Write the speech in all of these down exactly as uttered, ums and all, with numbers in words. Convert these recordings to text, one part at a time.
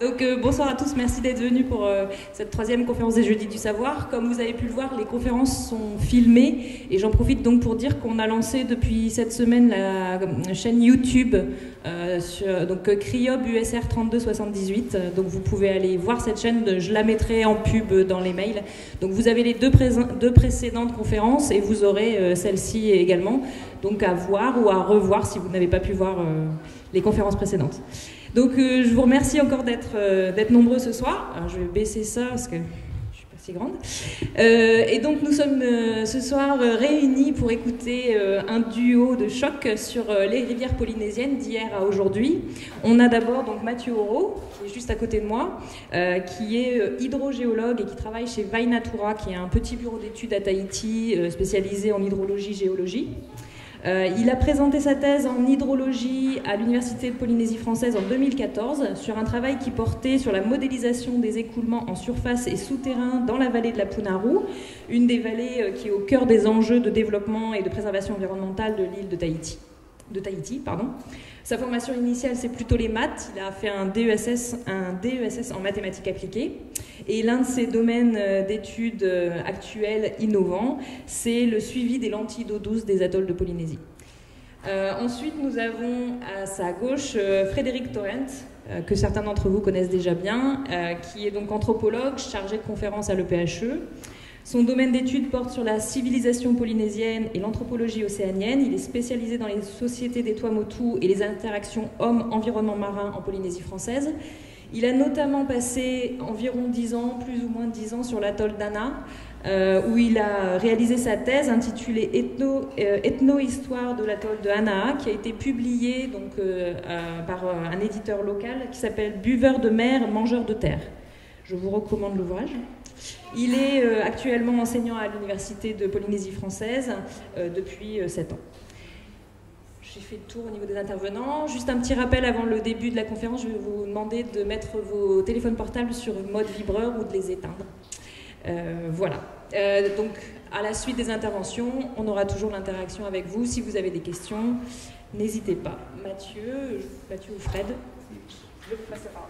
Donc euh, bonsoir à tous, merci d'être venus pour euh, cette troisième conférence des Jeudis du Savoir. Comme vous avez pu le voir, les conférences sont filmées et j'en profite donc pour dire qu'on a lancé depuis cette semaine la, la chaîne YouTube euh, sur, donc euh, Criob U S R trente-deux soixante-dix-huit. Euh, donc vous pouvez aller voir cette chaîne, de, je la mettrai en pub dans les mails. Donc vous avez les deux, pré deux précédentes conférences et vous aurez euh, celle-ci également. Donc à voir ou à revoir si vous n'avez pas pu voir euh, les conférences précédentes. Donc euh, je vous remercie encore d'être euh, d'être nombreux ce soir. Alors, je vais baisser ça parce que je ne suis pas si grande. Euh, et donc nous sommes euh, ce soir euh, réunis pour écouter euh, un duo de choc sur euh, les rivières polynésiennes d'hier à aujourd'hui. On a d'abord donc Matthieu Aureau, qui est juste à côté de moi, euh, qui est euh, hydrogéologue et qui travaille chez Vainatura, qui est un petit bureau d'études à Tahiti euh, spécialisé en hydrologie-géologie. Euh, il a présenté sa thèse en hydrologie à l'Université de Polynésie française en deux mille quatorze sur un travail qui portait sur la modélisation des écoulements en surface et souterrain dans la vallée de la Punaruu, une des vallées qui est au cœur des enjeux de développement et de préservation environnementale de l'île de Tahiti. de Tahiti, pardon. Sa formation initiale, c'est plutôt les maths. Il a fait un D E S S, un D E S S en mathématiques appliquées. Et l'un de ses domaines d'études actuels innovants, c'est le suivi des lentilles d'eau douce des atolls de Polynésie. Euh, ensuite, nous avons à sa gauche euh, Frédéric Torrente, euh, que certains d'entre vous connaissent déjà bien, euh, qui est donc anthropologue, chargé de conférences à l'E P H E. Son domaine d'études porte sur la civilisation polynésienne et l'anthropologie océanienne. Il est spécialisé dans les sociétés des Tuamotu et les interactions homme-environnement marin en Polynésie française. Il a notamment passé environ dix ans, plus ou moins dix ans, sur l'atoll d'Ana, euh, où il a réalisé sa thèse intitulée Ethno, euh, Ethno-Histoire de l'atoll de Ana'a, qui a été publiée donc, euh, euh, par un éditeur local qui s'appelle Buveur de mer, mangeur de terre. Je vous recommande l'ouvrage. Il est euh, actuellement enseignant à l'Université de Polynésie française euh, depuis euh, sept ans. J'ai fait le tour au niveau des intervenants. Juste un petit rappel avant le début de la conférence, je vais vous demander de mettre vos téléphones portables sur mode vibreur ou de les éteindre. Euh, voilà. Euh, donc, à la suite des interventions, on aura toujours l'interaction avec vous. Si vous avez des questions, n'hésitez pas. Mathieu, Mathieu ou Fred, je vous passe la parole.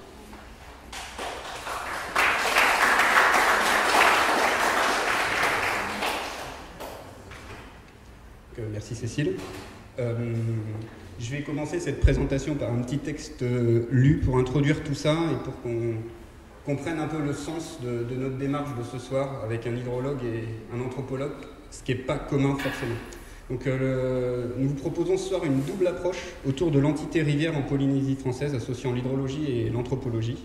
Merci Cécile. Euh, je vais commencer cette présentation par un petit texte euh, lu pour introduire tout ça et pour qu'on comprenne un peu le sens de, de notre démarche de ce soir avec un hydrologue et un anthropologue, ce qui n'est pas commun forcément. Donc, euh, le, nous vous proposons ce soir une double approche autour de l'entité rivière en Polynésie française associant l'hydrologie et l'anthropologie.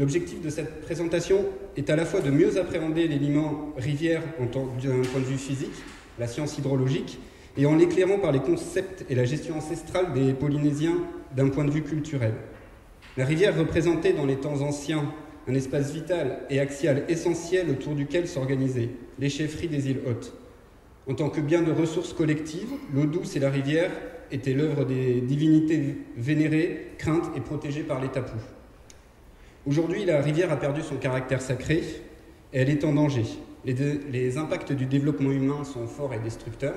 L'objectif de cette présentation est à la fois de mieux appréhender l'élément rivière d'un point de vue physique, la science hydrologique, et en l'éclairant par les concepts et la gestion ancestrale des Polynésiens d'un point de vue culturel. La rivière représentait dans les temps anciens un espace vital et axial essentiel autour duquel s'organisaient les chefferies des îles Hautes. En tant que bien de ressources collectives, l'eau douce et la rivière étaient l'œuvre des divinités vénérées, craintes et protégées par les tapous. Aujourd'hui, la rivière a perdu son caractère sacré et elle est en danger. Les, de, les impacts du développement humain sont forts et destructeurs.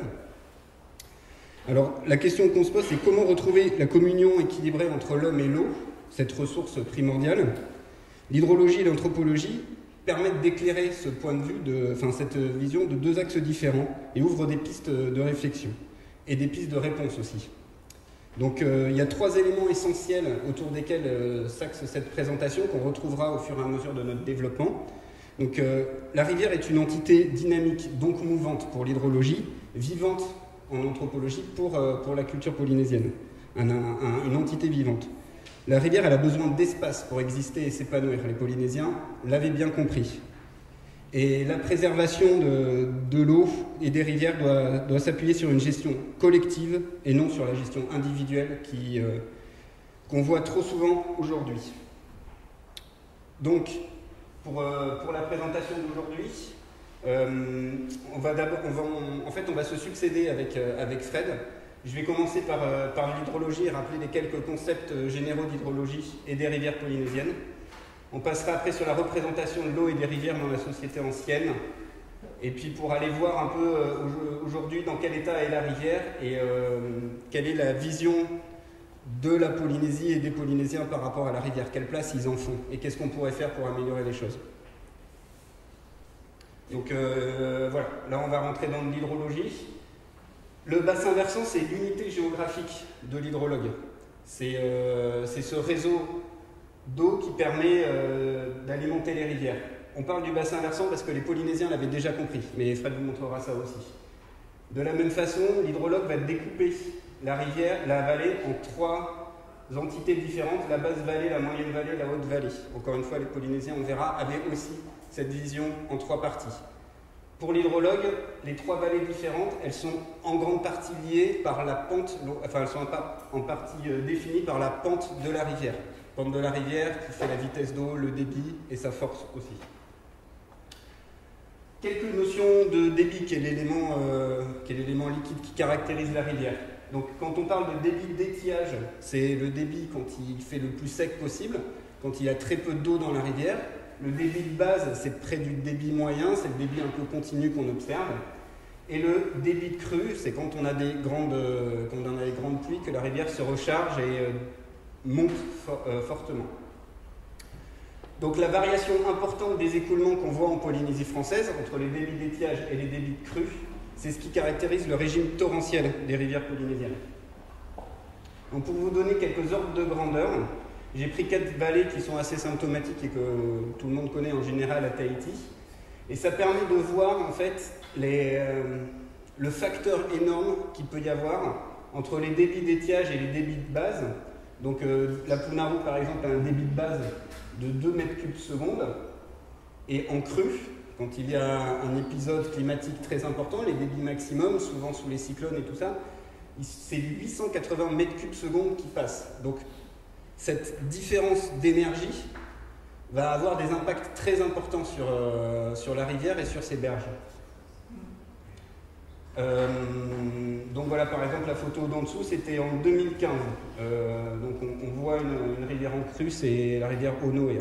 Alors, la question qu'on se pose, c'est comment retrouver la communion équilibrée entre l'homme et l'eau, cette ressource primordiale. L'hydrologie et l'anthropologie permettent d'éclairer ce point de vue, de, enfin, cette vision de deux axes différents et ouvrent des pistes de réflexion et des pistes de réponse aussi. Donc, euh, il y a trois éléments essentiels autour desquels euh, s'axe cette présentation qu'on retrouvera au fur et à mesure de notre développement. Donc, euh, la rivière est une entité dynamique, donc mouvante pour l'hydrologie, vivante en anthropologie pour, euh, pour la culture polynésienne, un, un, un, une entité vivante. La rivière, elle a besoin d'espace pour exister et s'épanouir. Les Polynésiens l'avaient bien compris. Et la préservation de, de l'eau et des rivières doit, doit s'appuyer sur une gestion collective et non sur la gestion individuelle qui, euh, qu'on voit trop souvent aujourd'hui. Donc, Pour, euh, pour la présentation d'aujourd'hui, euh, on va d'abord, on va, on, en fait, on va se succéder avec, euh, avec Fred. Je vais commencer par, euh, par l'hydrologie et rappeler les quelques concepts généraux d'hydrologie et des rivières polynésiennes. On passera après sur la représentation de l'eau et des rivières dans la société ancienne. Et puis pour aller voir un peu euh, aujourd'hui dans quel état est la rivière et euh, quelle est la vision de la Polynésie et des Polynésiens par rapport à la rivière. Quelle place ils en font et qu'est-ce qu'on pourrait faire pour améliorer les choses. Donc euh, voilà, là on va rentrer dans de l'hydrologie. Le bassin versant, c'est l'unité géographique de l'hydrologue. C'est euh, ce réseau d'eau qui permet euh, d'alimenter les rivières. On parle du bassin versant parce que les Polynésiens l'avaient déjà compris, mais Fred vous montrera ça aussi. De la même façon, l'hydrologue va découper la rivière, la vallée, en trois entités différentes, la basse vallée, la moyenne vallée, la haute vallée. Encore une fois, les Polynésiens, on verra, avaient aussi cette vision en trois parties. Pour l'hydrologue, les trois vallées différentes, elles sont en grande partie liées par la pente, enfin elles sont en partie définies par la pente de la rivière. Pente de la rivière qui fait la vitesse d'eau, le débit et sa force aussi. Quelques notions de débit, qui est l'élément euh, liquide qui caractérise la rivière. Donc quand on parle de débit d'étiage, c'est le débit quand il fait le plus sec possible, quand il y a très peu d'eau dans la rivière. Le débit de base, c'est près du débit moyen, c'est le débit un peu continu qu'on observe. Et le débit de crue, c'est quand on a des grandes, quand on a des grandes pluies, que la rivière se recharge et euh, monte for, euh, fortement. Donc la variation importante des écoulements qu'on voit en Polynésie française, entre les débits d'étiage et les débits de crue, c'est ce qui caractérise le régime torrentiel des rivières polynésiennes. Donc pour vous donner quelques ordres de grandeur, j'ai pris quatre vallées qui sont assez symptomatiques et que tout le monde connaît en général à Tahiti. Et ça permet de voir en fait les, euh, le facteur énorme qu'il peut y avoir entre les débits d'étiage et les débits de base. Donc euh, la Punaruu par exemple a un débit de base de deux mètres cubes seconde. Et en crue, quand il y a un épisode climatique très important, les débits maximum, souvent sous les cyclones et tout ça, c'est huit cent quatre-vingts mètres cubes seconde qui passent. Donc, cette différence d'énergie va avoir des impacts très importants sur, euh, sur la rivière et sur ses berges. Euh, donc voilà, par exemple, la photo d'en dessous, c'était en deux mille quinze. Euh, donc on, on voit une, une rivière en crue, c'est la rivière Onoé.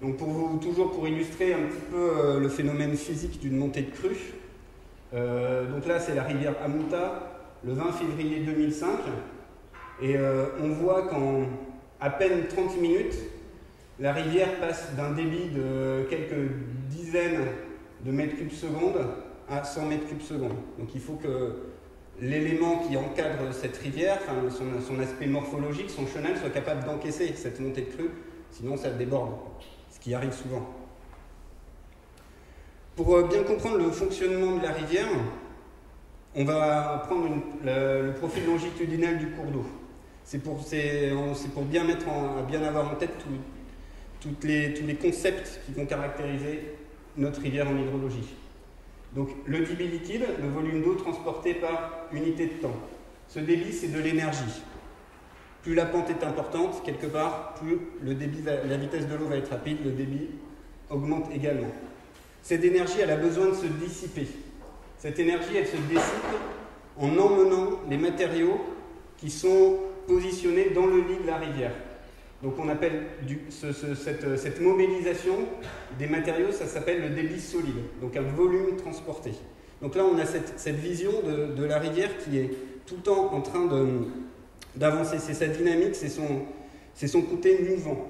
Donc pour vous, toujours pour illustrer un petit peu euh, le phénomène physique d'une montée de crue. Euh, donc là, c'est la rivière Amouta, le vingt février deux mille cinq. Et euh, on voit qu'en à peine trente minutes, la rivière passe d'un débit de quelques dizaines de mètres cubes seconde à cent mètres cubes seconde. Donc il faut que l'élément qui encadre cette rivière, enfin son, son aspect morphologique, son chenal, soit capable d'encaisser cette montée de crue, sinon ça déborde, ce qui arrive souvent. Pour bien comprendre le fonctionnement de la rivière, on va prendre une, le, le profil longitudinal du cours d'eau. C'est pour, pour bien, mettre en, bien avoir en tête tout, toutes les, tous les concepts qui vont caractériser notre rivière en hydrologie. Donc le débit liquide, le volume d'eau transporté par unité de temps. Ce débit, c'est de l'énergie. Plus la pente est importante, quelque part, plus le débit va, la vitesse de l'eau va être rapide, le débit augmente également. Cette énergie, elle a besoin de se dissiper. Cette énergie, elle se dissipe en emmenant les matériaux qui sont positionnés dans le lit de la rivière. Donc on appelle du, ce, ce, cette, cette mobilisation des matériaux, ça s'appelle le débit solide, donc un volume transporté. Donc là, on a cette, cette vision de, de la rivière qui est tout le temps en train d'avancer. C'est sa dynamique, c'est son, c'est son côté mouvant.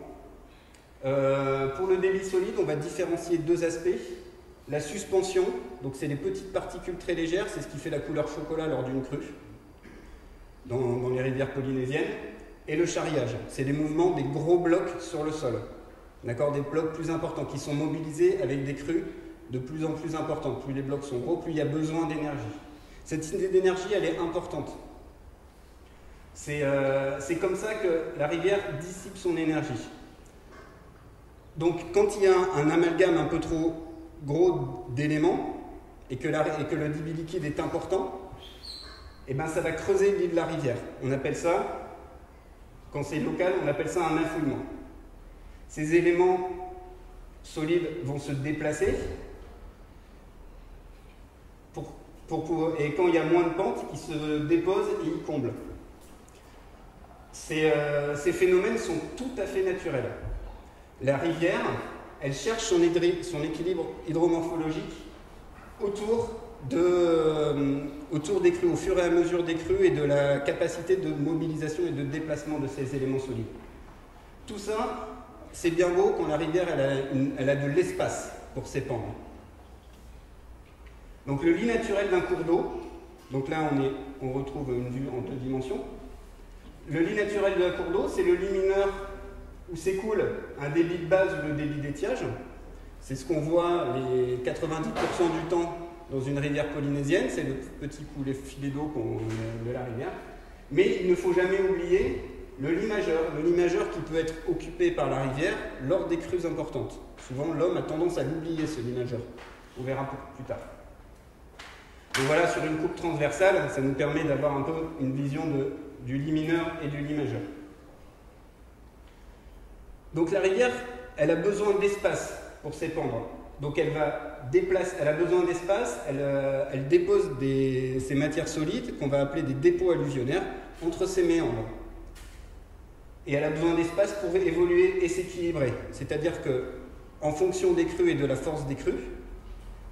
Euh, pour le débit solide, on va différencier deux aspects. La suspension, donc c'est des petites particules très légères, c'est ce qui fait la couleur chocolat lors d'une crue dans, dans les rivières polynésiennes. Et le charriage, c'est les mouvements des gros blocs sur le sol. D'accord, des blocs plus importants qui sont mobilisés avec des crues de plus en plus importantes. Plus les blocs sont gros, plus il y a besoin d'énergie. Cette idée d'énergie, elle est importante. C'est euh, comme ça que la rivière dissipe son énergie. Donc quand il y a un, un amalgame un peu trop gros d'éléments et, et que le débit liquide est important, et ben ça va creuser le lit de la rivière. On appelle ça, quand c'est local, on appelle ça un affouillement. Ces éléments solides vont se déplacer pour, pour, pour, et quand il y a moins de pente, ils se déposent et ils comblent. Ces, euh, ces phénomènes sont tout à fait naturels. La rivière, elle cherche son, son équilibre hydromorphologique autour de, euh, autour des crues, au fur et à mesure des crues, et de la capacité de mobilisation et de déplacement de ces éléments solides. Tout ça, c'est bien beau quand la rivière elle a, une, elle a de l'espace pour s'épandre. Donc le lit naturel d'un cours d'eau, donc là on, est, on retrouve une vue en deux dimensions. Le lit naturel d'un cours d'eau, c'est le lit mineur où s'écoule un débit de base ou le débit d'étiage. C'est ce qu'on voit les quatre-vingt-dix pour cent du temps dans une rivière polynésienne, c'est le petit coulet filet d'eau de la rivière. Mais il ne faut jamais oublier le lit majeur, le lit majeur qui peut être occupé par la rivière lors des crues importantes. Souvent l'homme a tendance à l'oublier, ce lit majeur. On verra plus tard. Donc voilà, sur une coupe transversale, ça nous permet d'avoir un peu une vision de, du lit mineur et du lit majeur. Donc la rivière, elle a besoin d'espace pour s'épandre. Donc elle va déplacer, elle a besoin d'espace, elle, euh, elle dépose des, ces matières solides qu'on va appeler des dépôts alluvionnaires entre ces méandres. Et elle a besoin d'espace pour évoluer et s'équilibrer. C'est-à-dire que, en fonction des crues et de la force des crues,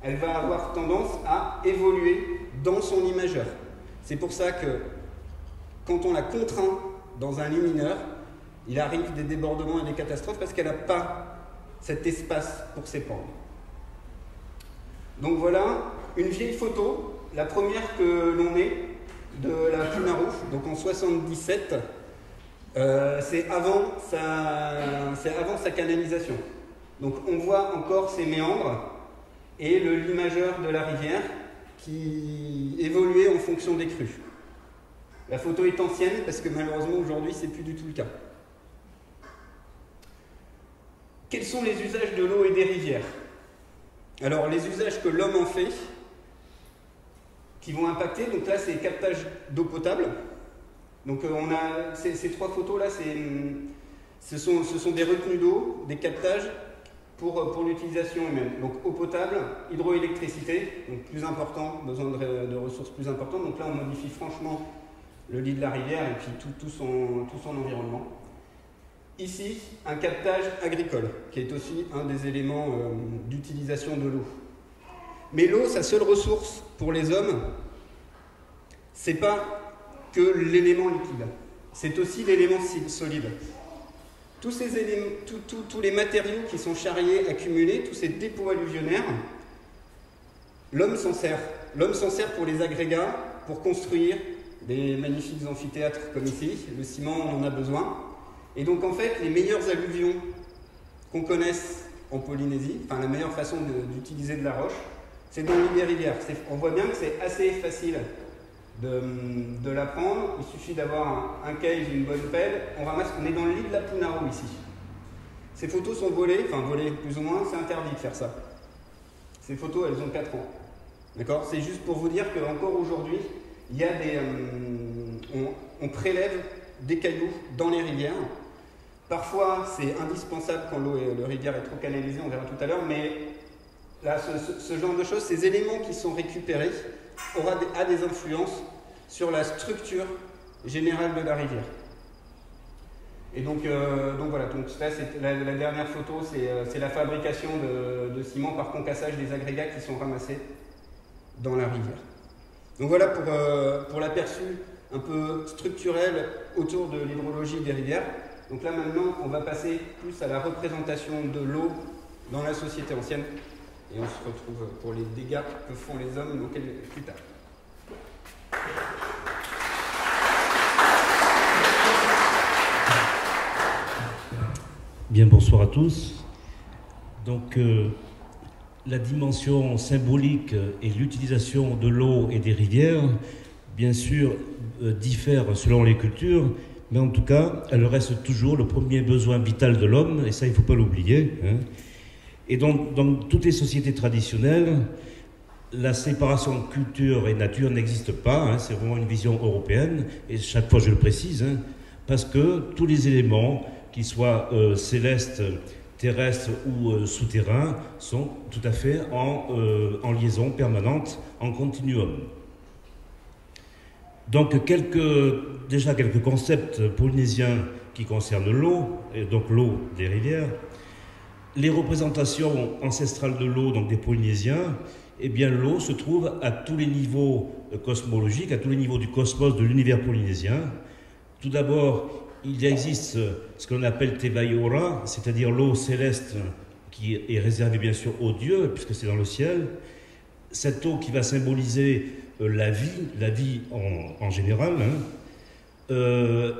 elle va avoir tendance à évoluer dans son lit majeur. C'est pour ça que, quand on la contraint dans un lit mineur, il arrive des débordements et des catastrophes parce qu'elle n'a pas cet espace pour s'épandre. Donc voilà une vieille photo, la première que l'on ait de la Punaruu, donc en soixante-dix-sept, euh, c'est avant, avant sa canalisation. Donc on voit encore ces méandres et le lit majeur de la rivière qui évoluait en fonction des crues. La photo est ancienne parce que malheureusement aujourd'hui c'est plus du tout le cas. Quels sont les usages de l'eau et des rivières? Alors les usages que l'homme en fait, qui vont impacter, donc là c'est captage d'eau potable. Donc on a ces, ces trois photos là, ce sont, ce sont des retenues d'eau, des captages pour, pour l'utilisation humaine. Donc eau potable, hydroélectricité, donc plus important, besoin de, de ressources plus importantes. Donc là on modifie franchement le lit de la rivière et puis tout, tout, son, tout son environnement. Ici, un captage agricole, qui est aussi un des éléments euh, d'utilisation de l'eau. Mais l'eau, sa seule ressource pour les hommes, c'est pas que l'élément liquide, c'est aussi l'élément solide. Tous ces éléments, tout, tout, tous les matériaux qui sont charriés, accumulés, tous ces dépôts alluvionnaires, l'homme s'en sert. L'homme s'en sert pour les agrégats, pour construire des magnifiques amphithéâtres comme ici. Le ciment, on en a besoin. Et donc en fait, les meilleurs alluvions qu'on connaisse en Polynésie, enfin la meilleure façon d'utiliser de, de la roche, c'est dans les rivières. On voit bien que c'est assez facile de, de la prendre, il suffit d'avoir un, un cage, une bonne pelle, on ramasse, on est dans le lit de la Punaruu ici. Ces photos sont volées, enfin volées plus ou moins, c'est interdit de faire ça. Ces photos, elles ont quatre ans. D'accord? C'est juste pour vous dire qu'encore aujourd'hui, il y a des... Hum, on, on prélève des cailloux dans les rivières. Parfois, c'est indispensable quand l'eau et la rivière est trop canalisée, on verra tout à l'heure, mais là, ce, ce, ce genre de choses, ces éléments qui sont récupérés aura des, a des influences sur la structure générale de la rivière. Et donc, euh, donc voilà, donc là, la, la dernière photo, c'est la fabrication de, de ciment par concassage des agrégats qui sont ramassés dans la rivière. Donc voilà pour, euh, pour l'aperçu un peu structurel autour de l'hydrologie des rivières. Donc là maintenant, on va passer plus à la représentation de l'eau dans la société ancienne et on se retrouve pour les dégâts que font les hommes donc plus tard. Bien, bonsoir à tous. Donc euh, la dimension symbolique et l'utilisation de l'eau et des rivières, bien sûr, euh, diffèrent selon les cultures, mais en tout cas, elle reste toujours le premier besoin vital de l'homme, et ça, il ne faut pas l'oublier. Hein. Et donc, dans toutes les sociétés traditionnelles, la séparation culture et nature n'existe pas, hein, c'est vraiment une vision européenne, et chaque fois je le précise, hein, parce que tous les éléments, qu'ils soient euh, célestes, terrestres ou euh, souterrains, sont tout à fait en, euh, en liaison permanente, en continuum. Donc quelques, déjà quelques concepts polynésiens qui concernent l'eau, et donc l'eau des rivières. Les représentations ancestrales de l'eau, donc des Polynésiens, eh bien l'eau se trouve à tous les niveaux cosmologiques, à tous les niveaux du cosmos, de l'univers polynésien. Tout d'abord, il existe ce que l'on appelle Tevaiora, c'est-à-dire l'eau céleste qui est réservée bien sûr aux dieux, puisque c'est dans le ciel. Cette eau qui va symboliser la vie, la vie en, en général. Hein. Euh,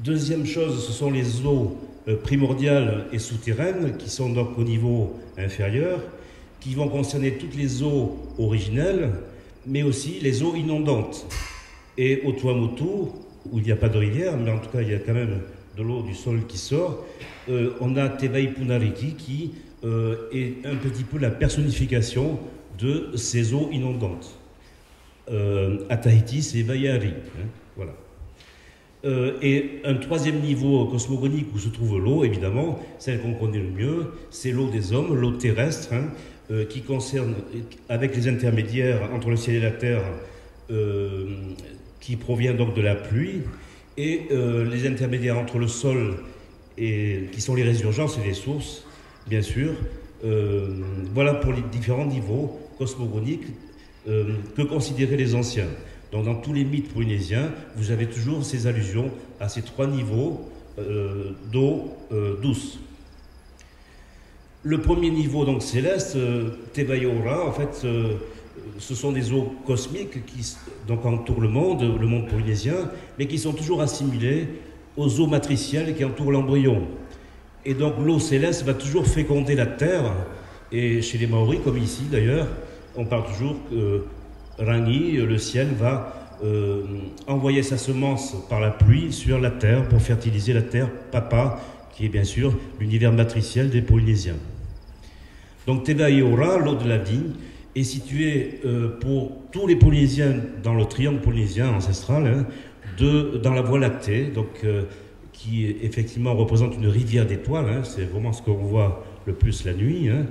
deuxième chose, ce sont les eaux primordiales et souterraines, qui sont donc au niveau inférieur, qui vont concerner toutes les eaux originelles, mais aussi les eaux inondantes. Et au Tuamotu, où il n'y a pas de rivière, mais en tout cas il y a quand même de l'eau du sol qui sort, euh, on a Tevaipunariki qui euh, est un petit peu la personnification de ces eaux inondantes. Euh, à Tahiti, c'est Vayari. Hein, voilà. Euh, et un troisième niveau cosmogonique où se trouve l'eau, évidemment, celle qu'on connaît le mieux, c'est l'eau des hommes, l'eau terrestre, hein, euh, qui concerne, avec les intermédiaires entre le ciel et la terre, euh, qui provient donc de la pluie, et euh, les intermédiaires entre le sol, et, qui sont les résurgences et les sources, bien sûr. Euh, voilà pour les différents niveaux cosmogoniques euh, que considéraient les anciens. Donc dans tous les mythes polynésiens, vous avez toujours ces allusions à ces trois niveaux euh, d'eau euh, douce. Le premier niveau donc céleste, euh, Tevaiora, en fait, euh, ce sont des eaux cosmiques qui donc entourent le monde, le monde polynésien, mais qui sont toujours assimilées aux eaux matricielles qui entourent l'embryon. Et donc l'eau céleste va toujours féconder la terre, et chez les Maoris, comme ici d'ailleurs, on parle toujours que Rangi, le ciel, va euh, envoyer sa semence par la pluie sur la terre pour fertiliser la terre, papa, qui est bien sûr l'univers matriciel des Polynésiens. Donc Tevaiora, l'eau de la vigne, est située euh, pour tous les Polynésiens dans le triangle polynésien ancestral, hein, de, dans la Voie lactée, donc, euh, qui effectivement représente une rivière d'étoiles, hein, c'est vraiment ce qu'on voit le plus la nuit. Hein.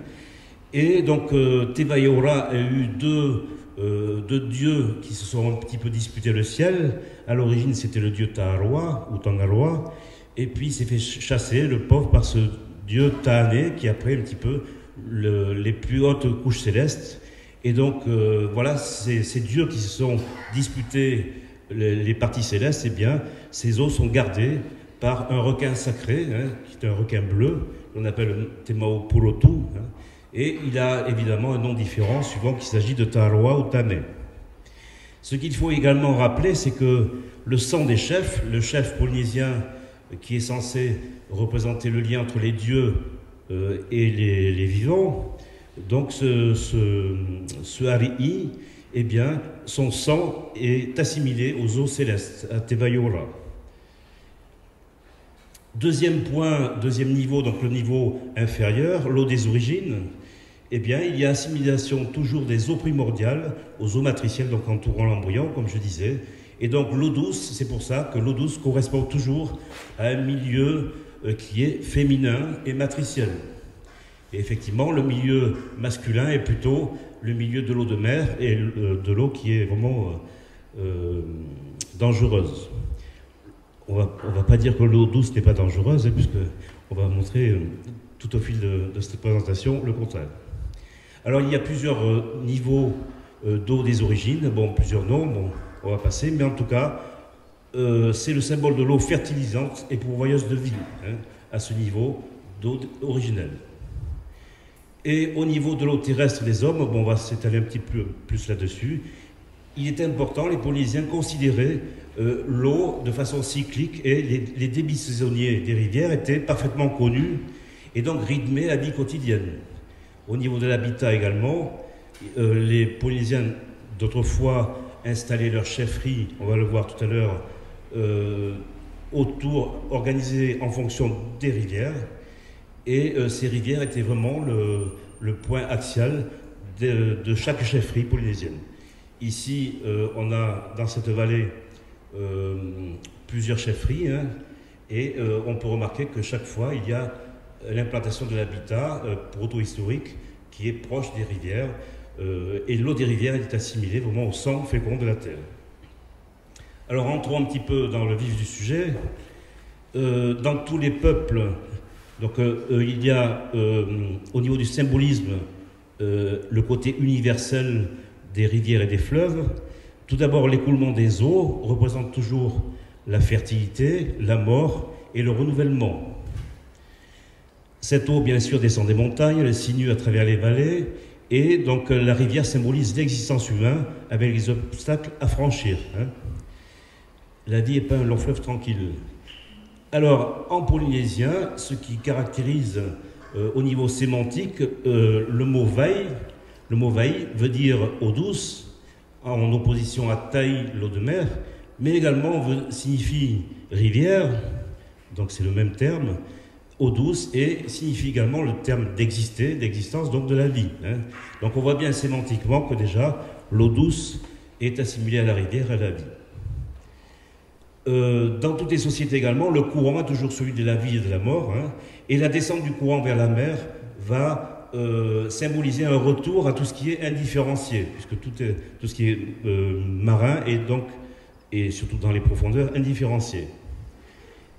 Et donc euh, Tevaiora a eu deux... Euh, deux dieux qui se sont un petit peu disputés le ciel. À l'origine, c'était le dieu Ta'aroa ou Tangaroa, et puis il s'est fait chasser, le pauvre, par ce dieu Ta'ane, qui a pris un petit peu le, les plus hautes couches célestes. Et donc, euh, voilà, ces, ces dieux qui se sont disputés les, les parties célestes, eh bien, ces eaux sont gardées par un requin sacré, hein, qui est un requin bleu, qu'on appelle Temao Purotu, hein. Et il a évidemment un nom différent suivant qu'il s'agit de Ta'aroa ou Ta'ane. Ce qu'il faut également rappeler, c'est que le sang des chefs, le chef polynésien qui est censé représenter le lien entre les dieux euh, et les, les vivants, donc ce, ce, ce arii, eh bien, son sang est assimilé aux eaux célestes, à Tevaiora. Deuxième point, deuxième niveau, donc le niveau inférieur, l'eau des origines. Eh bien, il y a assimilation toujours des eaux primordiales aux eaux matricielles, donc entourant l'embryon, comme je disais. Et donc l'eau douce, c'est pour ça que l'eau douce correspond toujours à un milieu qui est féminin et matriciel. Et effectivement, le milieu masculin est plutôt le milieu de l'eau de mer et de l'eau qui est vraiment euh, dangereuse. On va, on va pas dire que l'eau douce n'est pas dangereuse, hein, puisque on va montrer euh, tout au fil de, de cette présentation le contraire. Alors il y a plusieurs euh, niveaux euh, d'eau des origines, bon plusieurs noms, bon, on va passer, mais en tout cas euh, c'est le symbole de l'eau fertilisante et pourvoyeuse de vie, hein, à ce niveau d'eau originelle. Et au niveau de l'eau terrestre des hommes, bon, on va s'étaler un petit peu plus là-dessus. Il est important, les Polynésiens considéraient euh, l'eau de façon cyclique, et les, les débits saisonniers des rivières étaient parfaitement connus et donc rythmaient la vie quotidienne. Au niveau de l'habitat également, euh, les Polynésiens d'autrefois installaient leurs chefferies, on va le voir tout à l'heure, euh, autour, organisées en fonction des rivières, et euh, ces rivières étaient vraiment le, le point axial de, de chaque chefferie polynésienne. Ici, euh, on a dans cette vallée euh, plusieurs chefferies, hein, et euh, on peut remarquer que chaque fois, il y a l'implantation de l'habitat euh, proto-historique qui est proche des rivières, euh, et l'eau des rivières est assimilée vraiment au sang fécond de la terre. Alors, entrons un petit peu dans le vif du sujet. Euh, dans tous les peuples, donc, euh, il y a, euh, au niveau du symbolisme, euh, le côté universel des rivières et des fleuves. Tout d'abord, l'écoulement des eaux représente toujours la fertilité, la mort et le renouvellement. Cette eau, bien sûr, descend des montagnes, elle sinue à travers les vallées, et donc la rivière symbolise l'existence humaine avec les obstacles à franchir. Hein. La vie n'est pas un long fleuve tranquille. Alors, en polynésien, ce qui caractérise euh, au niveau sémantique euh, le mot vai, le mot vai veut dire eau douce, en opposition à taï, l'eau de mer, mais également veut, signifie rivière, donc c'est le même terme, eau douce, et signifie également le terme d'exister, d'existence, donc de la vie. Hein. Donc on voit bien sémantiquement que déjà l'eau douce est assimilée à la rivière et à la vie. Euh, dans toutes les sociétés également, le courant est toujours celui de la vie et de la mort, hein, et la descente du courant vers la mer va euh, symboliser un retour à tout ce qui est indifférencié, puisque tout, est, tout ce qui est euh, marin est donc, et surtout dans les profondeurs, indifférencié.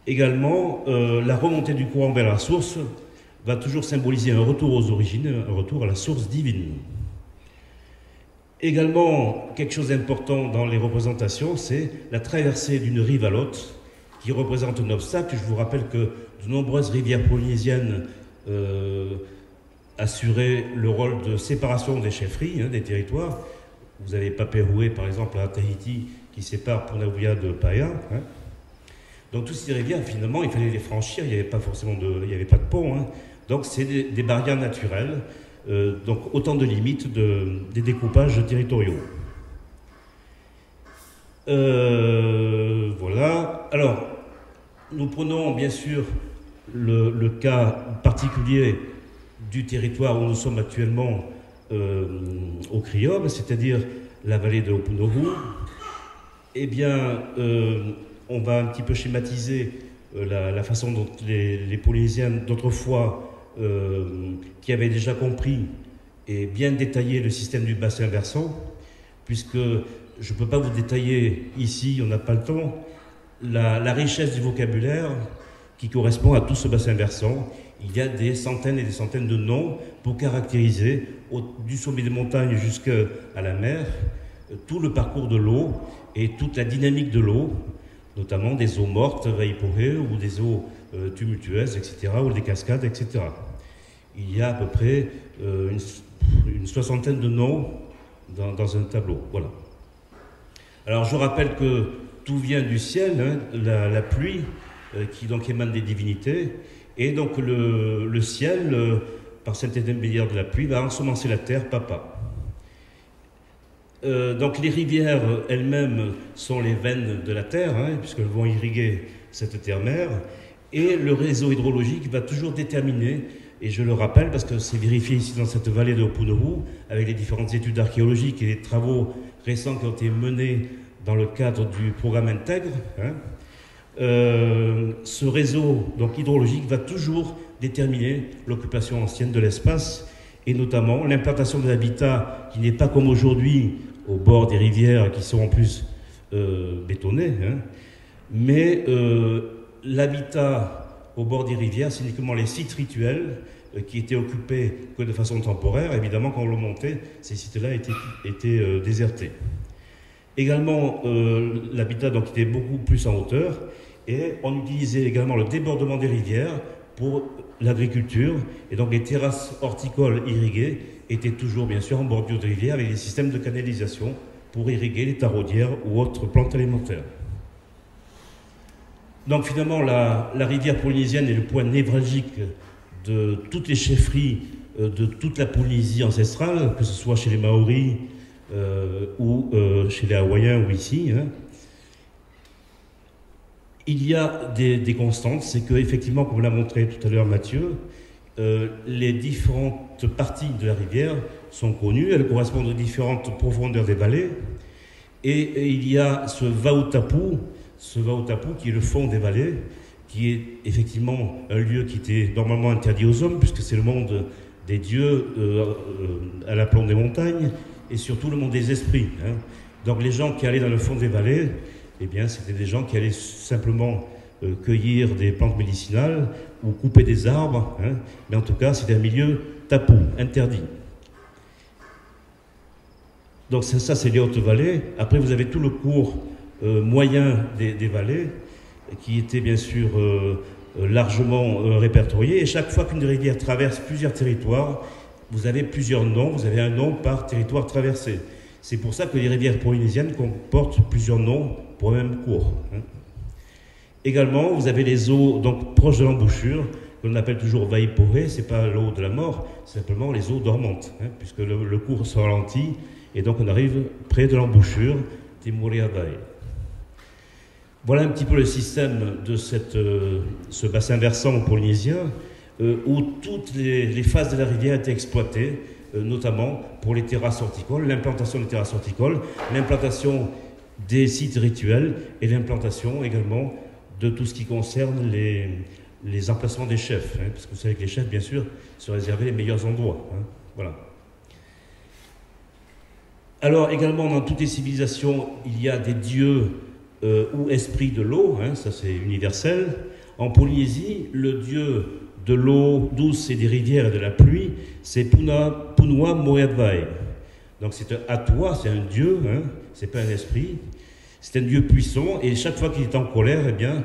Également, euh, la remontée du courant vers la source va toujours symboliser un retour aux origines, un retour à la source divine. Également, quelque chose d'important dans les représentations, c'est la traversée d'une rive à l'autre, qui représente un obstacle. Je vous rappelle que de nombreuses rivières polynésiennes euh, assuraient le rôle de séparation des chefferies, hein, des territoires. Vous avez Papéroué, par exemple, à Tahiti, qui sépare Punaruu de Paia. Hein. Donc, toutes ces rivières, finalement, il fallait les franchir, il n'y avait pas forcément de, il n'y avait pas de pont. Hein. Donc, c'est des, des barrières naturelles. Euh, donc autant de limites de, des découpages territoriaux. Euh, voilà. Alors, nous prenons bien sûr le, le cas particulier du territoire où nous sommes actuellement euh, au Crioble, c'est-à-dire la vallée de Opunohu. Eh bien, euh, on va un petit peu schématiser euh, la, la façon dont les, les Polynésiens d'autrefois Euh, qui avait déjà compris et bien détaillé le système du bassin versant, puisque je ne peux pas vous détailler ici, on n'a pas le temps, la, la richesse du vocabulaire qui correspond à tout ce bassin versant. Il y a des centaines et des centaines de noms pour caractériser, au, du sommet des montagnes jusqu'à la mer, tout le parcours de l'eau et toute la dynamique de l'eau, notamment des eaux mortes, vaporées, ou des eaux tumultueuses, et cetera, ou des cascades, et cetera. Il y a à peu près euh, une, une soixantaine de noms dans, dans un tableau. Voilà. Alors je rappelle que tout vient du ciel, hein, la, la pluie euh, qui donc émane des divinités, et donc le, le ciel, euh, par cet intermédiaire de la pluie, va ensemencer la terre, papa. Euh, donc les rivières elles-mêmes sont les veines de la terre, hein, puisqu'elles vont irriguer cette terre-mère. Et le réseau hydrologique va toujours déterminer, et je le rappelle parce que c'est vérifié ici dans cette vallée de Opunohu, avec les différentes études archéologiques et les travaux récents qui ont été menés dans le cadre du programme Intègre, hein, euh, ce réseau donc, hydrologique va toujours déterminer l'occupation ancienne de l'espace, et notamment l'implantation de l'habitat qui n'est pas comme aujourd'hui au bord des rivières qui sont en plus euh, bétonnées, hein, mais... Euh, l'habitat au bord des rivières, c'est uniquement les sites rituels euh, qui étaient occupés que de façon temporaire. Évidemment, quand on le montait, ces sites-là étaient, étaient euh, désertés. Également, euh, l'habitat donc était beaucoup plus en hauteur et on utilisait également le débordement des rivières pour l'agriculture. Et donc, les terrasses horticoles irriguées étaient toujours, bien sûr, en bordure de rivière avec des systèmes de canalisation pour irriguer les taraudières ou autres plantes alimentaires. Donc finalement, la, la rivière polynésienne est le point névralgique de toutes les chefferies euh, de toute la Polynésie ancestrale, que ce soit chez les Maoris euh, ou euh, chez les Hawaïens ou ici. Hein. Il y a des, des constantes, c'est qu'effectivement, comme l'a montré tout à l'heure Matthieu, euh, les différentes parties de la rivière sont connues, elles correspondent aux différentes profondeurs des vallées, et, et il y a ce va-ou-tapou, ce Vaotapu qui est le fond des vallées, qui est effectivement un lieu qui était normalement interdit aux hommes, puisque c'est le monde des dieux euh, euh, à l'aplomb des montagnes, et surtout le monde des esprits. Hein. Donc les gens qui allaient dans le fond des vallées, eh bien c'était des gens qui allaient simplement euh, cueillir des plantes médicinales ou couper des arbres, hein. Mais en tout cas c'était un milieu tapou, interdit. Donc ça, ça c'est les hautes vallées. Après, vous avez tout le cours euh, moyen des, des vallées, qui était bien sûr euh, largement euh, répertorié. Et chaque fois qu'une rivière traverse plusieurs territoires, vous avez plusieurs noms, vous avez un nom par territoire traversé. C'est pour ça que les rivières polynésiennes comportent plusieurs noms pour un même cours. Hein. Également, vous avez les eaux donc, proches de l'embouchure, que l'on appelle toujours vaiporé, ce n'est pas l'eau de la mort, c'est simplement les eaux dormantes, hein, puisque le, le cours se ralentit, et donc on arrive près de l'embouchure, Timouria Vai. Voilà un petit peu le système de cette, euh, ce bassin versant polynésien, euh, où toutes les, les phases de la rivière étaient exploitées, euh, notamment pour les terrasses horticoles, l'implantation des terrasses horticoles, l'implantation des sites rituels, et l'implantation également de tout ce qui concerne les, les emplacements des chefs, hein, parce que vous savez que les chefs, bien sûr, se réservaient les meilleurs endroits. Hein, voilà. Alors, également, dans toutes les civilisations, il y a des dieux Euh, ou esprit de l'eau, hein, ça c'est universel. En Polynésie, le dieu de l'eau douce et des rivières et de la pluie, c'est Puna, Punua Moeadvai. Donc c'est un atua, c'est un dieu, hein, c'est pas un esprit, c'est un dieu puissant, et chaque fois qu'il est en colère, eh bien,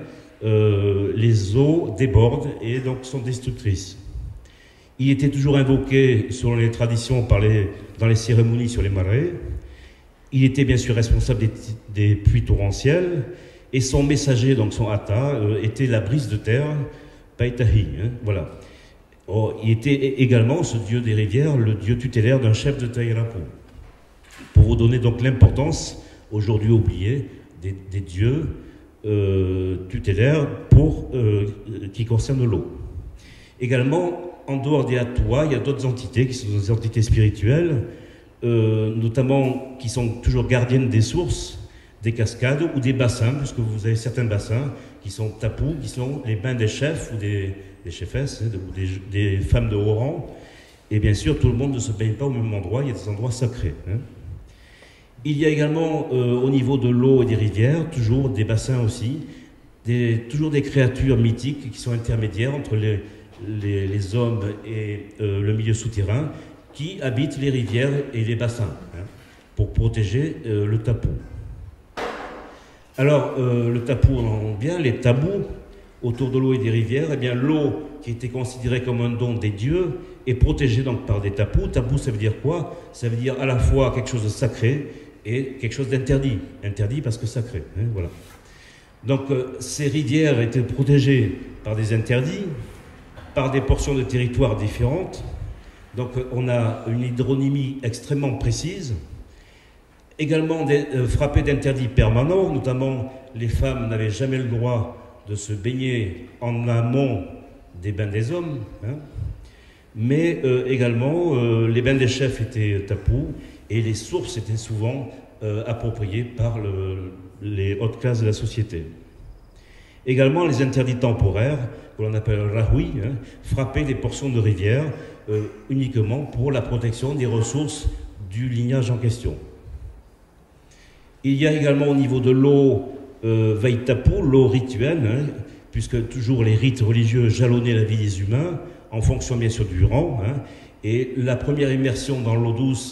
euh, les eaux débordent et donc sont destructrices. Il était toujours invoqué, selon les traditions, par les, dans les cérémonies sur les marais. Il était bien sûr responsable des, des pluies torrentielles, et son messager, donc son Ata, euh, était la brise de terre, Paitahi, hein, voilà. Oh, il était également, ce dieu des rivières, le dieu tutélaire d'un chef de Tairapo. Pour vous donner donc l'importance, aujourd'hui oubliée, des, des dieux euh, tutélaires pour, euh, qui concernent l'eau. Également, en dehors des Atua, il y a d'autres entités qui sont des entités spirituelles, Euh, notamment qui sont toujours gardiennes des sources, des cascades ou des bassins, puisque vous avez certains bassins qui sont tapous, qui sont les bains des chefs ou des, des chefesses, hein, de, ou des, des femmes de haut rang. Et bien sûr, tout le monde ne se baigne pas au même endroit, il y a des endroits sacrés. Hein. Il y a également, euh, au niveau de l'eau et des rivières, toujours des bassins aussi, des, toujours des créatures mythiques qui sont intermédiaires entre les, les, les hommes et euh, le milieu souterrain, qui habitent les rivières et les bassins, hein, pour protéger euh, le tapou. Alors, euh, le tapou, on entend bien, les tabous autour de l'eau et des rivières, eh bien l'eau, qui était considérée comme un don des dieux, est protégée donc par des tapous. Tabou, ça veut dire quoi? Ça veut dire à la fois quelque chose de sacré et quelque chose d'interdit. Interdit parce que sacré, hein, voilà. Donc, euh, ces rivières étaient protégées par des interdits, par des portions de territoire différentes. Donc on a une hydronymie extrêmement précise, également des, euh, frappée d'interdits permanents, notamment les femmes n'avaient jamais le droit de se baigner en amont des bains des hommes, hein. Mais euh, également euh, les bains des chefs étaient tapous et les sources étaient souvent euh, appropriées par le, les hautes classes de la société. Également les interdits temporaires, que l'on appelle rahui, hein, frappaient des portions de rivières, Euh, uniquement pour la protection des ressources du lignage en question. Il y a également au niveau de l'eau euh, Vaitapu, l'eau rituelle, hein, puisque toujours les rites religieux jalonnaient la vie des humains, en fonction bien sûr du rang, hein, et la première immersion dans l'eau douce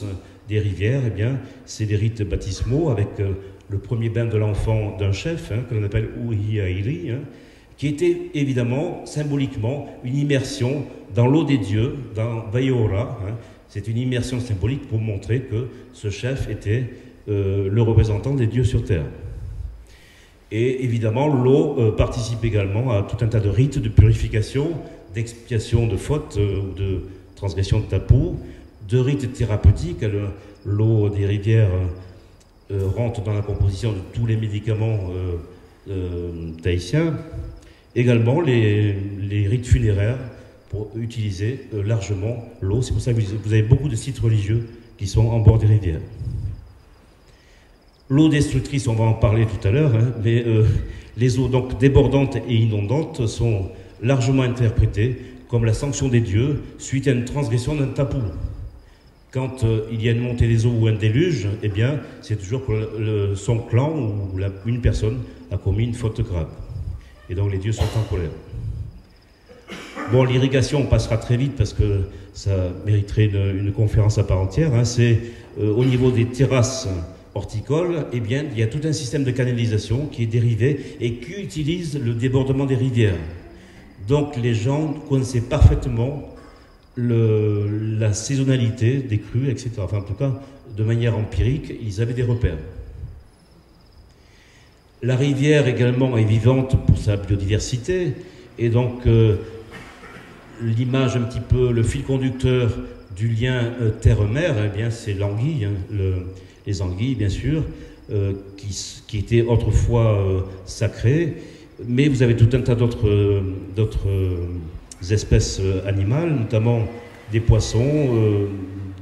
des rivières, eh bien, c'est les rites baptismaux, avec euh, le premier bain de l'enfant d'un chef, hein, que l'on appelle Uhiairi, hein, qui était évidemment, symboliquement, une immersion dans l'eau des dieux, dans Tevaiora. Hein. C'est une immersion symbolique pour montrer que ce chef était euh, le représentant des dieux sur terre. Et évidemment, l'eau euh, participe également à tout un tas de rites de purification, d'expiation de fautes euh, ou de transgression de tapou, de rites thérapeutiques. Euh, l'eau des rivières euh, rentre dans la composition de tous les médicaments euh, euh, tahitiens. Également les, les rites funéraires pour utiliser euh, largement l'eau. C'est pour ça que vous avez beaucoup de sites religieux qui sont en bord des rivières. L'eau destructrice, on va en parler tout à l'heure, hein, mais euh, les eaux donc débordantes et inondantes sont largement interprétées comme la sanction des dieux suite à une transgression d'un tapou. Quand euh, il y a une montée des eaux ou un déluge, eh bien, c'est toujours que le, son clan ou la, une personne a commis une faute grave. Et donc les dieux sont en colère. Bon, l'irrigation, on passera très vite parce que ça mériterait une, une conférence à part entière. Hein. C'est euh, au niveau des terrasses horticoles, eh bien, il y a tout un système de canalisation qui est dérivé et qui utilise le débordement des rivières. Donc les gens connaissaient parfaitement le, la saisonnalité des crues, et cetera. Enfin, en tout cas, de manière empirique, ils avaient des repères. La rivière également est vivante pour sa biodiversité, et donc euh, l'image un petit peu, le fil conducteur du lien euh, terre-mer, eh bien c'est l'anguille, hein, le, les anguilles bien sûr, euh, qui, qui étaient autrefois euh, sacrées, mais vous avez tout un tas d'autres euh, euh, espèces euh, animales, notamment des poissons, euh,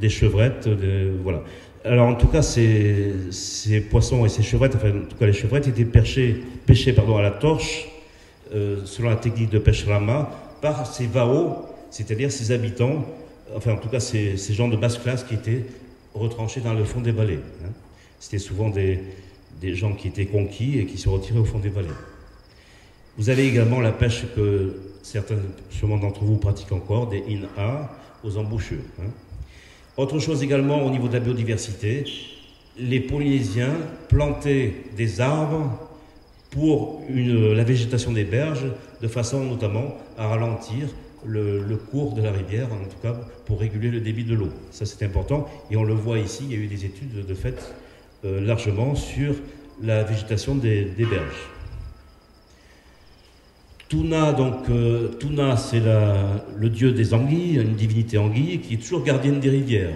des chevrettes, des, voilà. Alors en tout cas, ces, ces poissons et ces chevrettes, enfin en tout cas les chevrettes étaient perchées, pêchées pardon, à la torche, euh, selon la technique de pêche rama, par ces vaos, c'est-à-dire ces habitants, enfin en tout cas ces, ces gens de basse classe qui étaient retranchés dans le fond des vallées. Hein. C'était souvent des, des gens qui étaient conquis et qui se retiraient au fond des vallées. Vous avez également la pêche que certains, sûrement d'entre vous, pratiquent encore, des in-a aux embouchures. Hein. Autre chose également au niveau de la biodiversité, les Polynésiens plantaient des arbres pour une, la végétation des berges, de façon notamment à ralentir le, le cours de la rivière, en tout cas pour réguler le débit de l'eau. Ça c'est important, et on le voit ici, il y a eu des études de fait euh, largement sur la végétation des, des berges. Tuna, donc, euh, Tuna, c'est le dieu des anguilles, une divinité anguille, qui est toujours gardienne des rivières.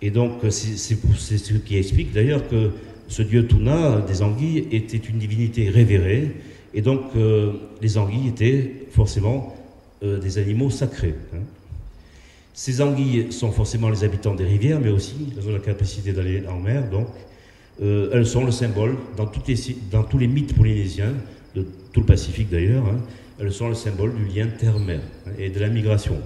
Et donc, c'est ce qui explique d'ailleurs que ce dieu Tuna, des anguilles, était une divinité révérée. Et donc, euh, les anguilles étaient forcément euh, des animaux sacrés. Hein. Ces anguilles sont forcément les habitants des rivières, mais aussi, elles ont la capacité d'aller en mer, donc, euh, elles sont le symbole, dans, toutes les, dans tous les mythes polynésiens, de tout le Pacifique d'ailleurs, hein, elles sont le symbole du lien terre-mer hein, et de la migration.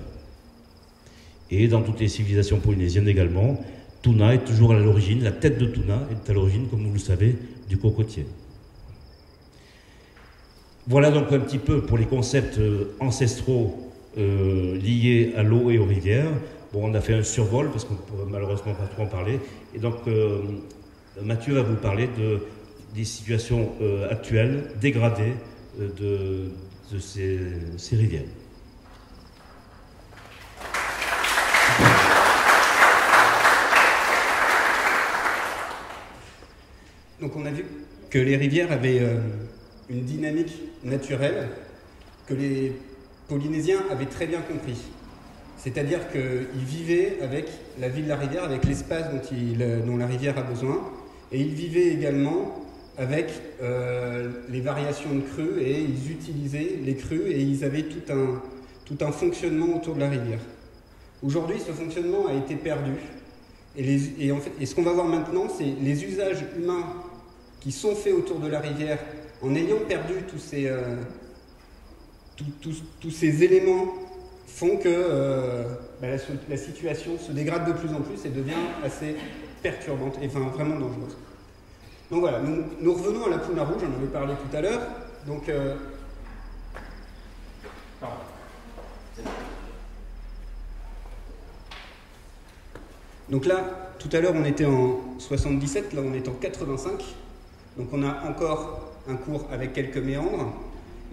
Et dans toutes les civilisations polynésiennes également, Tuna est toujours à l'origine, la tête de Tuna est à l'origine, comme vous le savez, du cocotier. Voilà donc un petit peu pour les concepts ancestraux euh, liés à l'eau et aux rivières. Bon, on a fait un survol parce qu'on ne peut malheureusement pas trop en parler. Et donc, euh, Matthieu va vous parler de des situations euh, actuelles, dégradées euh, de, de ces, ces rivières. Donc on a vu que les rivières avaient euh, une dynamique naturelle que les Polynésiens avaient très bien compris. C'est-à-dire qu'ils vivaient avec la vie de la rivière, avec l'espace dont, dont la rivière a besoin, et ils vivaient également avec euh, les variations de crues, et ils utilisaient les crues et ils avaient tout un, tout un fonctionnement autour de la rivière. Aujourd'hui, ce fonctionnement a été perdu et, les, et, en fait, et ce qu'on va voir maintenant, c'est les usages humains qui sont faits autour de la rivière en ayant perdu tous ces, euh, tout, tout, tous ces éléments font que euh, bah, la, la situation se dégrade de plus en plus et devient assez perturbante, et enfin vraiment dangereuse. Donc voilà, nous, nous revenons à la Punaruu, j'en avais parlé tout à l'heure. Donc, euh... donc là, tout à l'heure on était en soixante-dix-sept, là on est en quatre-vingt-cinq. Donc on a encore un cours avec quelques méandres,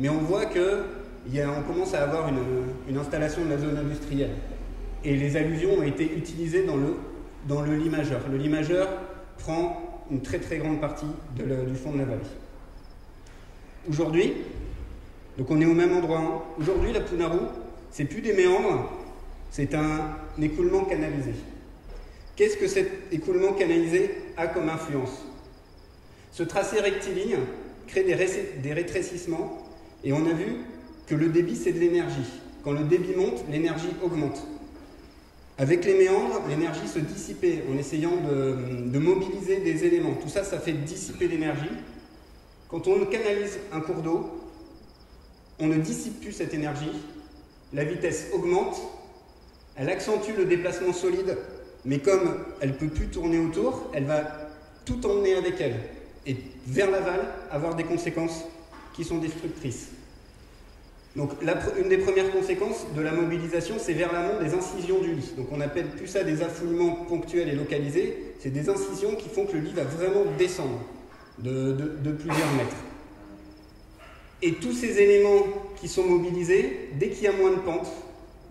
mais on voit qu'on commence à avoir une, une installation de la zone industrielle. Et les alluvions ont été utilisées dans le, dans le lit majeur. Le lit majeur prend une très très grande partie de la, du fond de la vallée. Aujourd'hui, donc on est au même endroit. Hein. Aujourd'hui, la Punaruu, c'est plus des méandres, c'est un écoulement canalisé. Qu'est-ce que cet écoulement canalisé a comme influence? Ce tracé rectiligne crée des, des rétrécissements, et on a vu que le débit, c'est de l'énergie. Quand le débit monte, l'énergie augmente. Avec les méandres, l'énergie se dissipait en essayant de, de mobiliser des éléments. Tout ça, ça fait dissiper l'énergie. Quand on canalise un cours d'eau, on ne dissipe plus cette énergie. La vitesse augmente, elle accentue le déplacement solide, mais comme elle ne peut plus tourner autour, elle va tout emmener avec elle et vers l'aval avoir des conséquences qui sont destructrices. Donc, la, une des premières conséquences de la mobilisation, c'est vers l'amont des incisions du lit. Donc, on appelle plus ça des affouillements ponctuels et localisés. C'est des incisions qui font que le lit va vraiment descendre de, de, de plusieurs mètres. Et tous ces éléments qui sont mobilisés, dès qu'il y a moins de pente,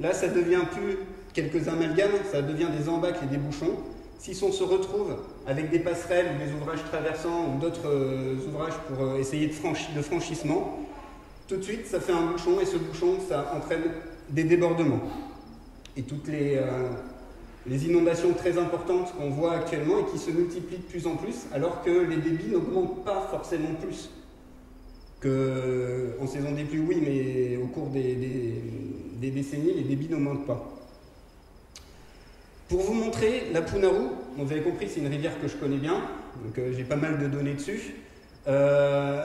là, ça devient plus quelques amalgames, ça devient des embâcles et des bouchons. Si on se retrouve avec des passerelles, des ouvrages traversants ou d'autres euh, ouvrages pour euh, essayer de, franchi, de franchissement, tout de suite, ça fait un bouchon, et ce bouchon, ça entraîne des débordements. Et toutes les, euh, les inondations très importantes qu'on voit actuellement et qui se multiplient de plus en plus, alors que les débits n'augmentent pas forcément plus. Que, en saison des pluies, oui, mais au cours des, des, des décennies, les débits n'augmentent pas. Pour vous montrer la Punaruu, vous avez compris, c'est une rivière que je connais bien, donc euh, j'ai pas mal de données dessus. Euh,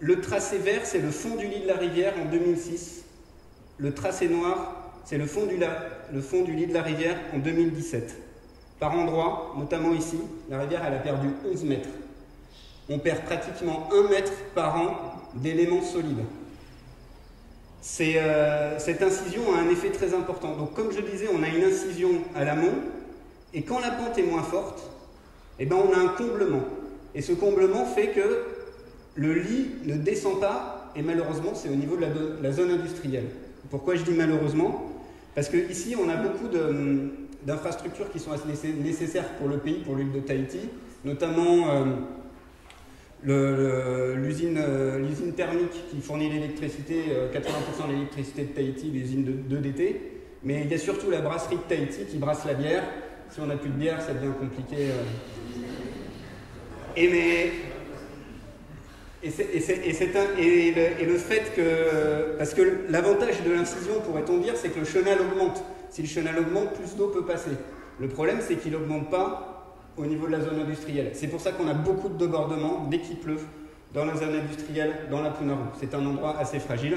Le tracé vert, c'est le fond du lit de la rivière en deux mille six. Le tracé noir, c'est le, le fond du lit de la rivière en deux mille dix-sept. Par endroits, notamment ici, la rivière elle a perdu onze mètres. On perd pratiquement un mètre par an d'éléments solides. Euh, cette incision a un effet très important. Donc, comme je disais, on a une incision à l'amont, et quand la pente est moins forte, eh ben, on a un comblement. Et ce comblement fait que le lit ne descend pas, et malheureusement, c'est au niveau de la, de la zone industrielle. Pourquoi je dis malheureusement? Parce qu'ici, on a beaucoup d'infrastructures qui sont nécessaires pour le pays, pour l'île de Tahiti, notamment euh, l'usine euh, thermique qui fournit l'électricité, euh, quatre-vingts pour cent de l'électricité de Tahiti, l'usine de D T. Mais il y a surtout la brasserie de Tahiti qui brasse la bière. Si on n'a plus de bière, ça devient compliqué. Euh. Et mais... Et, et, et, et, le, et le fait que... Parce que l'avantage de l'incision, pourrait-on dire, c'est que le chenal augmente. Si le chenal augmente, plus d'eau peut passer. Le problème, c'est qu'il n'augmente pas au niveau de la zone industrielle. C'est pour ça qu'on a beaucoup de débordements dès qu'il pleut dans la zone industrielle, dans la Punaruu. C'est un endroit assez fragile.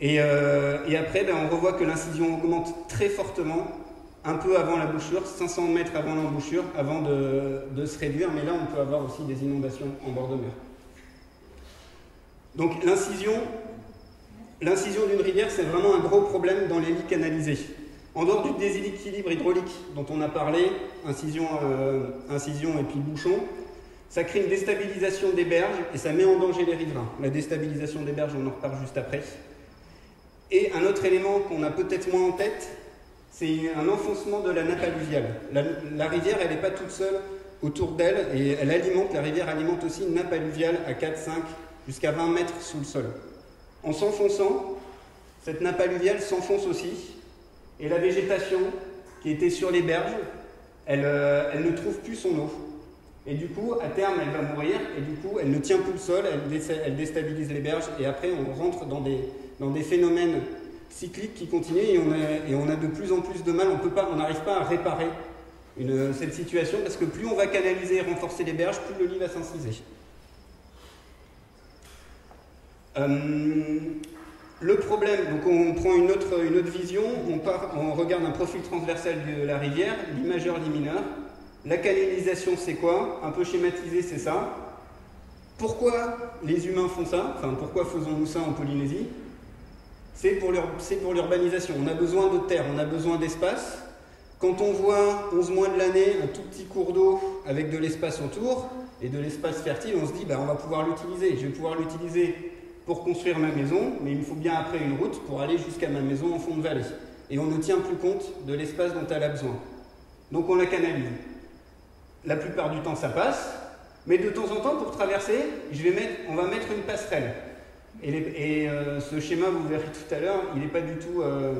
Et, euh, et après, ben, on revoit que l'incision augmente très fortement, un peu avant l'embouchure, cinq cents mètres avant l'embouchure, avant de, de se réduire. Mais là, on peut avoir aussi des inondations en bord de mer. Donc l'incision d'une rivière, c'est vraiment un gros problème dans les lits canalisés. En dehors du déséquilibre hydraulique dont on a parlé, incision, euh, incision et puis bouchon, ça crée une déstabilisation des berges et ça met en danger les riverains. La déstabilisation des berges, on en reparle juste après. Et un autre élément qu'on a peut-être moins en tête, c'est un enfoncement de la nappe alluviale. La, la rivière, elle n'est pas toute seule autour d'elle et elle alimente, la rivière alimente aussi une nappe alluviale à quatre, cinq, jusqu'à vingt mètres sous le sol. En s'enfonçant, cette nappe alluviale s'enfonce aussi, et la végétation qui était sur les berges, elle, euh, elle ne trouve plus son eau. Et du coup, à terme, elle va mourir, et du coup, elle ne tient plus le sol, elle, dé elle déstabilise les berges, et après, on rentre dans des, dans des phénomènes cycliques qui continuent, et on, a, et on a de plus en plus de mal, on n'arrive pas à réparer une, cette situation, parce que plus on va canaliser et renforcer les berges, plus le lit va s'inciser. Euh, le problème, donc on prend une autre, une autre vision, on, part, on regarde un profil transversal de la rivière, lit majeur, lit mineur. La canalisation, c'est quoi? Un peu schématisé, c'est ça. Pourquoi les humains font ça? Enfin, pourquoi faisons-nous ça en Polynésie? C'est pour l'urbanisation. On a besoin de terre, on a besoin d'espace. Quand on voit onze mois de l'année un tout petit cours d'eau avec de l'espace autour et de l'espace fertile, on se dit, bah, on va pouvoir l'utiliser, je vais pouvoir l'utiliser pour construire ma maison, mais il me faut bien après une route pour aller jusqu'à ma maison en fond de vallée. Et on ne tient plus compte de l'espace dont elle a besoin. Donc on la canalise. La plupart du temps ça passe, mais de temps en temps pour traverser, je vais mettre, on va mettre une passerelle. Et, les, et euh, ce schéma, vous verrez tout à l'heure, il n'est pas du tout euh,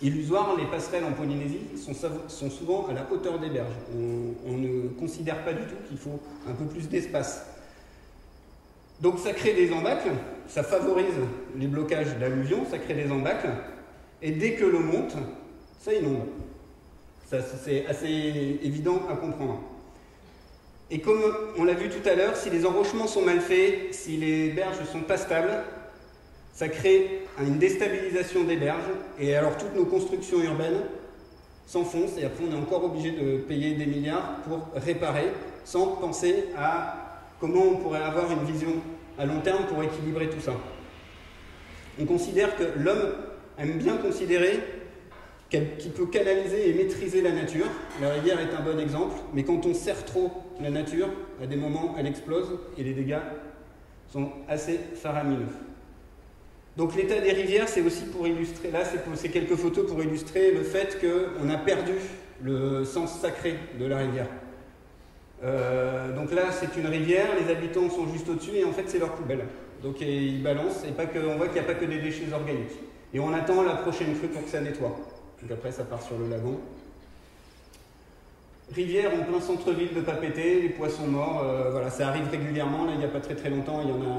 illusoire. Les passerelles en Polynésie sont, sont souvent à la hauteur des berges. On, on ne considère pas du tout qu'il faut un peu plus d'espace. Donc ça crée des embâcles, ça favorise les blocages d'alluvions, ça crée des embâcles, et dès que l'eau monte, ça inonde. Ça, c'est assez évident à comprendre. Et comme on l'a vu tout à l'heure, si les enrochements sont mal faits, si les berges ne sont pas stables, ça crée une déstabilisation des berges, et alors toutes nos constructions urbaines s'enfoncent, et après on est encore obligé de payer des milliards pour réparer, sans penser à comment on pourrait avoir une vision à long terme pour équilibrer tout ça. On considère que l'homme aime bien considérer qu'il peut canaliser et maîtriser la nature. La rivière est un bon exemple, mais quand on serre trop la nature, à des moments, elle explose et les dégâts sont assez faramineux. Donc l'état des rivières, c'est aussi pour illustrer, là c'est quelques photos pour illustrer le fait qu'on a perdu le sens sacré de la rivière. Euh, donc là c'est une rivière, les habitants sont juste au-dessus et en fait c'est leur poubelle. Donc et, ils balancent et pas que, on voit qu'il n'y a pas que des déchets organiques. Et on attend la prochaine crue pour que ça nettoie. Donc après ça part sur le lagon. Rivière en plein centre-ville de Papété, les poissons morts, euh, voilà, ça arrive régulièrement, là il n'y a pas très très longtemps, il y en a...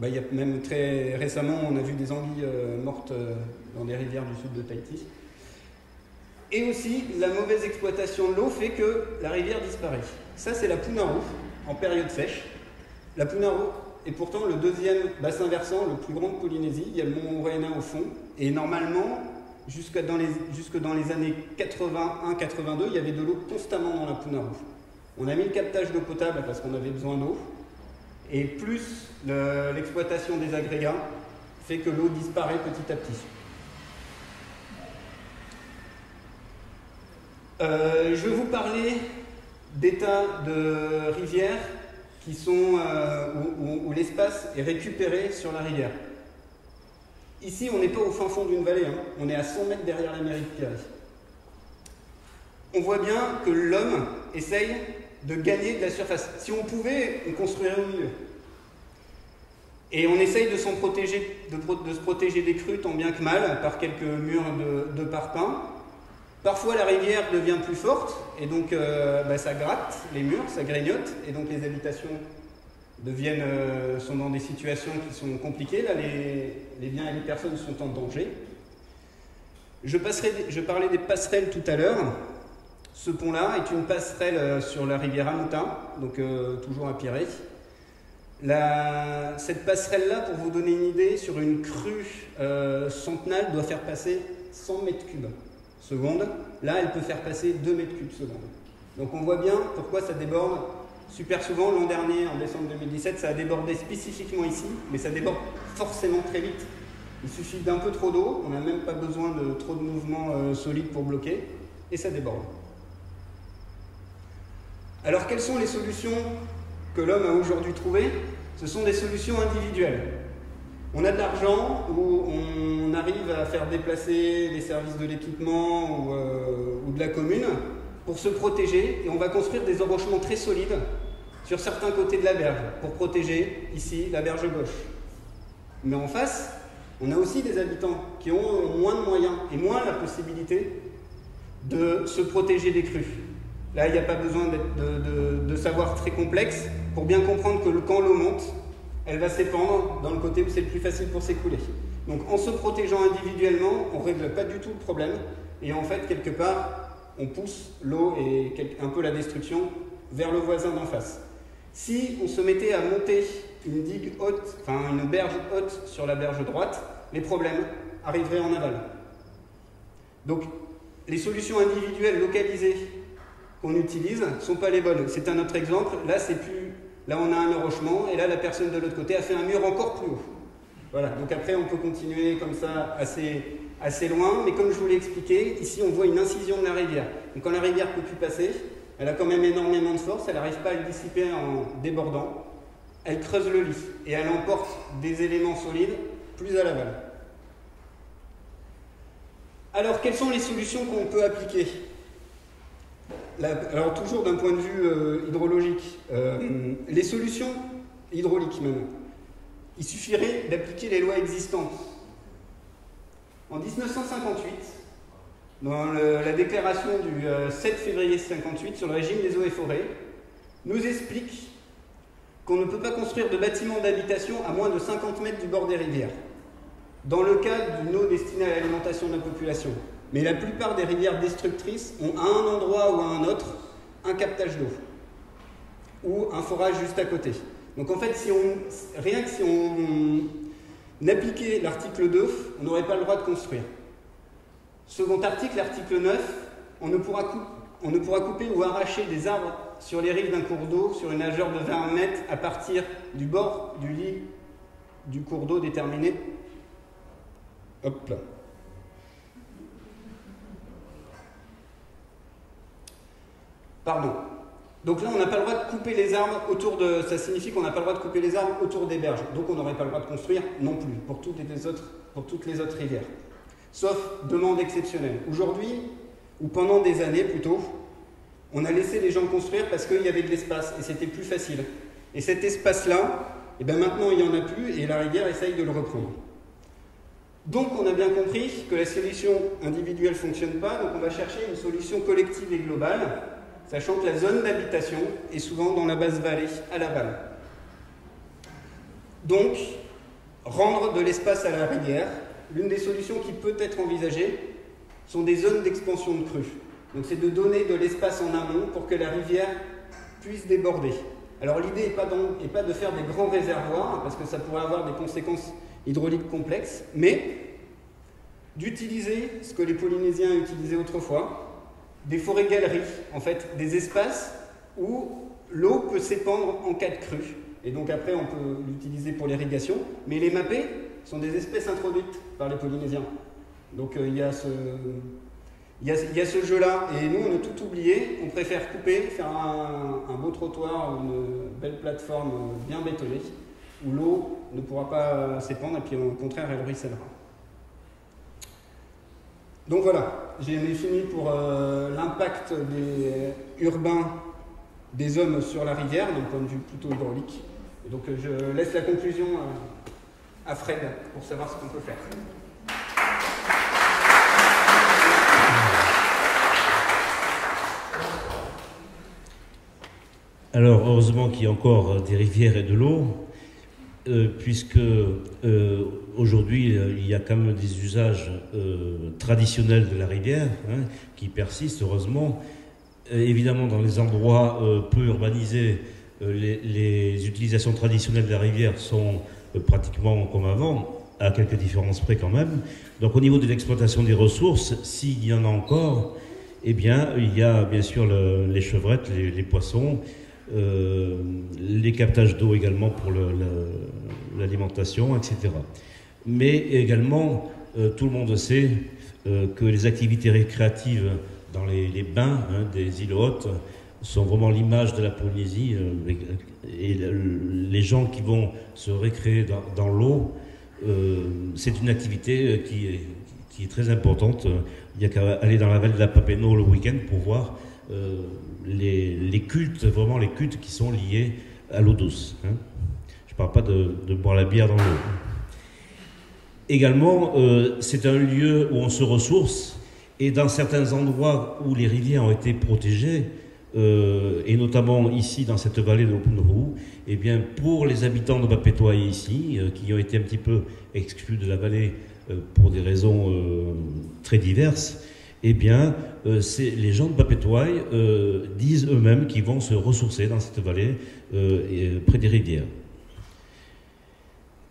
Bah, y a même très récemment, on a vu des anguilles euh, mortes euh, dans des rivières du sud de Tahiti. Et aussi, la mauvaise exploitation de l'eau fait que la rivière disparaît. Ça, c'est la Punaruu, en période sèche. La Punaruu est pourtant le deuxième bassin versant, le plus grand de Polynésie. Il y a le mont Oréna au fond. Et normalement, jusque dans les, jusque dans les années quatre-vingt-un quatre-vingt-deux, il y avait de l'eau constamment dans la Punaruu. On a mis le captage d'eau potable parce qu'on avait besoin d'eau. Et plus l'exploitation des agrégats fait que l'eau disparaît petit à petit. Euh, je vais vous parler d'états de rivières qui sont, euh, où, où, où l'espace est récupéré sur la rivière. Ici, on n'est pas au fin fond d'une vallée, hein. On est à cent mètres derrière la mairie de Pierre. On voit bien que l'homme essaye de gagner de la surface. Si on pouvait, on construirait au milieu. Et on essaye de s'en protéger, de, pro de se protéger des crues tant bien que mal, par quelques murs de, de parpaings. Parfois la rivière devient plus forte, et donc euh, bah, ça gratte les murs, ça grignote, et donc les habitations deviennent, euh, sont dans des situations qui sont compliquées. Là, les, les biens et les personnes sont en danger. Je, passerai, je parlais des passerelles tout à l'heure. Ce pont-là est une passerelle sur la rivière Amouta, donc euh, toujours à Piré. La... Cette passerelle-là, pour vous donner une idée, sur une crue euh, centenale, doit faire passer cent mètres cubes seconde. Là, elle peut faire passer deux mètres cubes seconde. Donc on voit bien pourquoi ça déborde super souvent. L'an dernier, en décembre deux mille dix-sept, ça a débordé spécifiquement ici, mais ça déborde forcément très vite. Il suffit d'un peu trop d'eau, on n'a même pas besoin de trop de mouvements euh, solides pour bloquer, et ça déborde. Alors quelles sont les solutions que l'homme a aujourd'hui trouvées? Ce sont des solutions individuelles. On a de l'argent, ou on arrive à faire déplacer les services de l'équipement ou, euh, ou de la commune pour se protéger, et on va construire des embranchements très solides sur certains côtés de la berge pour protéger ici la berge gauche. Mais en face, on a aussi des habitants qui ont moins de moyens et moins la possibilité de se protéger des crues. Là, il n'y a pas besoin de, de, de savoir très complexe pour bien comprendre que le, quand l'eau monte, elle va s'épandre dans le côté où c'est le plus facile pour s'écouler. Donc en se protégeant individuellement, on ne règle pas du tout le problème. Et en fait, quelque part, on pousse l'eau et un peu la destruction vers le voisin d'en face. Si on se mettait à monter une digue haute, enfin une berge haute sur la berge droite, les problèmes arriveraient en aval. Donc les solutions individuelles localisées qu'on utilise ne sont pas les bonnes. C'est un autre exemple. Là, c'est plus... là, on a un enrochement, et là, la personne de l'autre côté a fait un mur encore plus haut. Voilà. Donc après, on peut continuer comme ça assez, assez loin. Mais comme je vous l'ai expliqué, ici, on voit une incision de la rivière. Donc quand la rivière ne peut plus passer, elle a quand même énormément de force. Elle n'arrive pas à le dissiper en débordant. Elle creuse le lit et elle emporte des éléments solides plus à l'aval. Alors, quelles sont les solutions qu'on peut appliquer ? Alors toujours d'un point de vue euh, hydrologique, euh, les solutions hydrauliques même, il suffirait d'appliquer les lois existantes. En mille neuf cent cinquante-huit, dans le, la déclaration du euh, sept février mille neuf cent cinquante-huit sur le régime des eaux et forêts, nous explique qu'on ne peut pas construire de bâtiments d'habitation à moins de cinquante mètres du bord des rivières, dans le cas d'une eau destinée à l'alimentation de la population. Mais la plupart des rivières destructrices ont à un endroit ou à un autre un captage d'eau ou un forage juste à côté. Donc en fait, si on, rien que si on appliquait l'article deux, on n'aurait pas le droit de construire. Second article, l'article neuf, on ne, pourra couper, on ne pourra couper ou arracher des arbres sur les rives d'un cours d'eau, sur une largeur de vingt mètres à partir du bord du lit du cours d'eau déterminé. Hop là. Pardon. Donc là, on n'a pas le droit de couper les arbres autour de... Ça signifie qu'on n'a pas le droit de couper les arbres autour des berges. Donc on n'aurait pas le droit de construire non plus pour toutes les autres, pour toutes les autres rivières. Sauf demande exceptionnelle. Aujourd'hui, ou pendant des années plutôt, on a laissé les gens construire parce qu'il y avait de l'espace et c'était plus facile. Et cet espace-là, eh ben maintenant il n'y en a plus et la rivière essaye de le reprendre. Donc on a bien compris que la solution individuelle ne fonctionne pas, donc on va chercher une solution collective et globale, sachant que la zone d'habitation est souvent dans la basse vallée, à la balle. Donc, rendre de l'espace à la rivière, l'une des solutions qui peut être envisagée sont des zones d'expansion de crues. Donc c'est de donner de l'espace en amont pour que la rivière puisse déborder. Alors l'idée n'est pas, pas de faire des grands réservoirs, parce que ça pourrait avoir des conséquences hydrauliques complexes, mais d'utiliser ce que les Polynésiens utilisaient autrefois, des forêts-galeries, en fait, des espaces où l'eau peut s'épandre en cas de crue. Et donc après, on peut l'utiliser pour l'irrigation, mais les mapés sont des espèces introduites par les Polynésiens. Donc il euh, y a ce... Il y a, il y a ce jeu-là, et nous, on a tout oublié. On préfère couper, faire un, un beau trottoir, une belle plateforme bien bétonnée, où l'eau ne pourra pas s'épandre, et puis au contraire, elle ruissellera. Donc voilà, j'ai fini pour euh, l'impact des urbains, des hommes sur la rivière, d'un point de vue plutôt hydraulique. Et donc je laisse la conclusion à, à Fred, pour savoir ce qu'on peut faire. Alors, heureusement qu'il y a encore des rivières et de l'eau, euh, puisque euh, aujourd'hui, euh, il y a quand même des usages euh, traditionnels de la rivière, hein, qui persistent, heureusement. Euh, évidemment, dans les endroits euh, peu urbanisés, euh, les, les utilisations traditionnelles de la rivière sont euh, pratiquement comme avant, à quelques différences près quand même. Donc, au niveau de l'exploitation des ressources, s'il y en a encore, eh bien, il y a bien sûr le, les chevrettes, les, les poissons, Euh, les captages d'eau également pour l'alimentation, et cetera. Mais également, euh, tout le monde sait euh, que les activités récréatives dans les, les bains hein, des îles Hautes sont vraiment l'image de la Polynésie euh, et le, les gens qui vont se récréer dans, dans l'eau, euh, c'est une activité qui est, qui est très importante. Il n'y a qu'à aller dans la vallée de la Papéno le week-end pour voir Euh, les, les cultes, vraiment les cultes qui sont liés à l'eau douce. Hein. Je ne parle pas de, de boire la bière dans l'eau. Également, euh, c'est un lieu où on se ressource, et dans certains endroits où les rivières ont été protégées, euh, et notamment ici dans cette vallée de Punaruu, eh bien pour les habitants de Papetoaï ici, euh, qui ont été un petit peu exclus de la vallée euh, pour des raisons euh, très diverses, eh bien, euh, les gens de Papetoaï euh, disent eux-mêmes qu'ils vont se ressourcer dans cette vallée euh, et, près des rivières.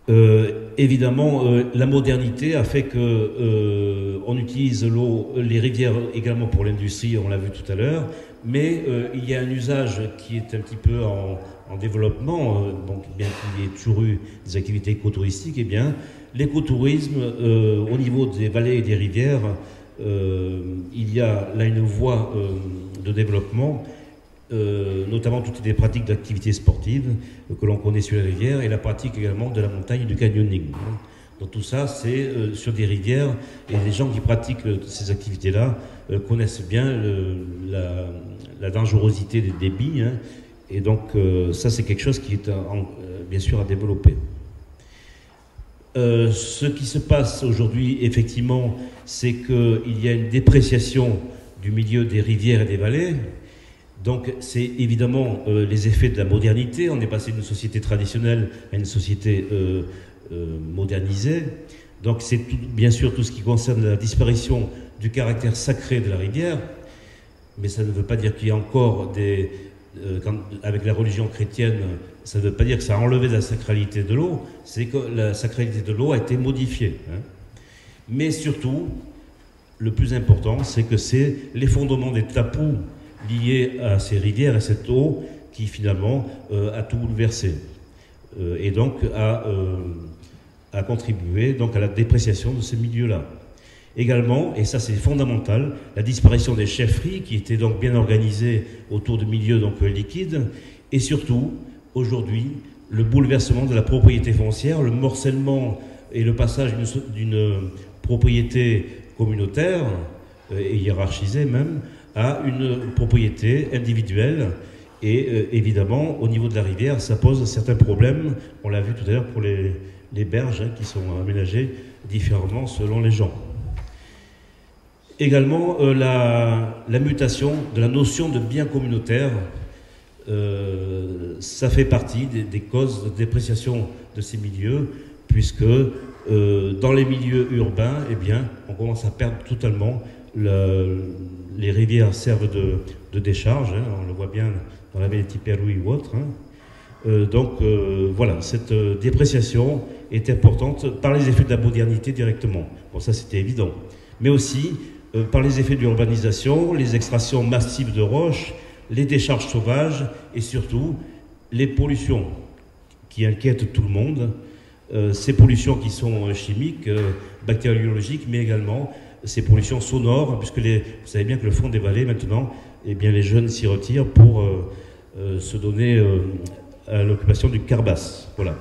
Euh, évidemment, euh, la modernité a fait que euh, on utilise l'eau, les rivières également pour l'industrie, on l'a vu tout à l'heure, mais euh, il y a un usage qui est un petit peu en, en développement, euh, donc bien qu'il y ait toujours eu des activités écotouristiques, eh bien, l'écotourisme euh, au niveau des vallées et des rivières. Euh, il y a là une voie euh, de développement, euh, notamment toutes les pratiques d'activités sportives euh, que l'on connaît sur les rivières, et la pratique également de la montagne et du canyoning. Hein. Donc tout ça, c'est euh, sur des rivières, et les gens qui pratiquent euh, ces activités-là euh, connaissent bien euh, la, la dangerosité des débits, hein, et donc euh, ça c'est quelque chose qui est en, euh, bien sûr à développer. Euh, ce qui se passe aujourd'hui, effectivement, c'est qu'il y a une dépréciation du milieu des rivières et des vallées. Donc, c'est évidemment euh, les effets de la modernité. On est passé d'une société traditionnelle à une société euh, euh, modernisée. Donc, c'est bien sûr tout ce qui concerne la disparition du caractère sacré de la rivière. Mais ça ne veut pas dire qu'il y a encore des... Euh, quand, avec la religion chrétienne, ça ne veut pas dire que ça a enlevé la sacralité de l'eau, c'est que la sacralité de l'eau a été modifiée. Hein. Mais surtout, le plus important, c'est que c'est l'effondrement des tapous liés à ces rivières et cette eau qui finalement euh, a tout bouleversé. Euh, et donc a euh, a contribué donc à la dépréciation de ce milieu-là. Également, et ça c'est fondamental, la disparition des chefferies qui étaient donc bien organisées autour de milieux donc liquides, et surtout, aujourd'hui, le bouleversement de la propriété foncière, le morcellement et le passage d'une propriété communautaire, et hiérarchisée même, à une propriété individuelle. Et euh, évidemment, au niveau de la rivière, ça pose certains problèmes. On l'a vu tout à l'heure pour les, les berges hein, qui sont aménagées différemment selon les gens. Également, euh, la, la mutation de la notion de bien communautaire, euh, ça fait partie des, des causes de dépréciation de ces milieux, puisque euh, dans les milieux urbains, eh bien, on commence à perdre totalement le... Les rivières servent de, de décharge, hein, on le voit bien dans la baie de Papéroué ou autre. Hein. Euh, donc euh, voilà, cette euh, dépréciation est importante par les effets de la modernité directement. Bon, ça c'était évident. Mais aussi euh, par les effets de l'urbanisation, les extractions massives de roches, les décharges sauvages et surtout les pollutions qui inquiètent tout le monde. Euh, ces pollutions qui sont euh, chimiques, euh, bactériologiques, mais également ces pollutions sonores, puisque les, vous savez bien que le fond des vallées, maintenant, eh bien, les jeunes s'y retirent pour euh, euh, se donner euh, à l'occupation du carbas. Voilà.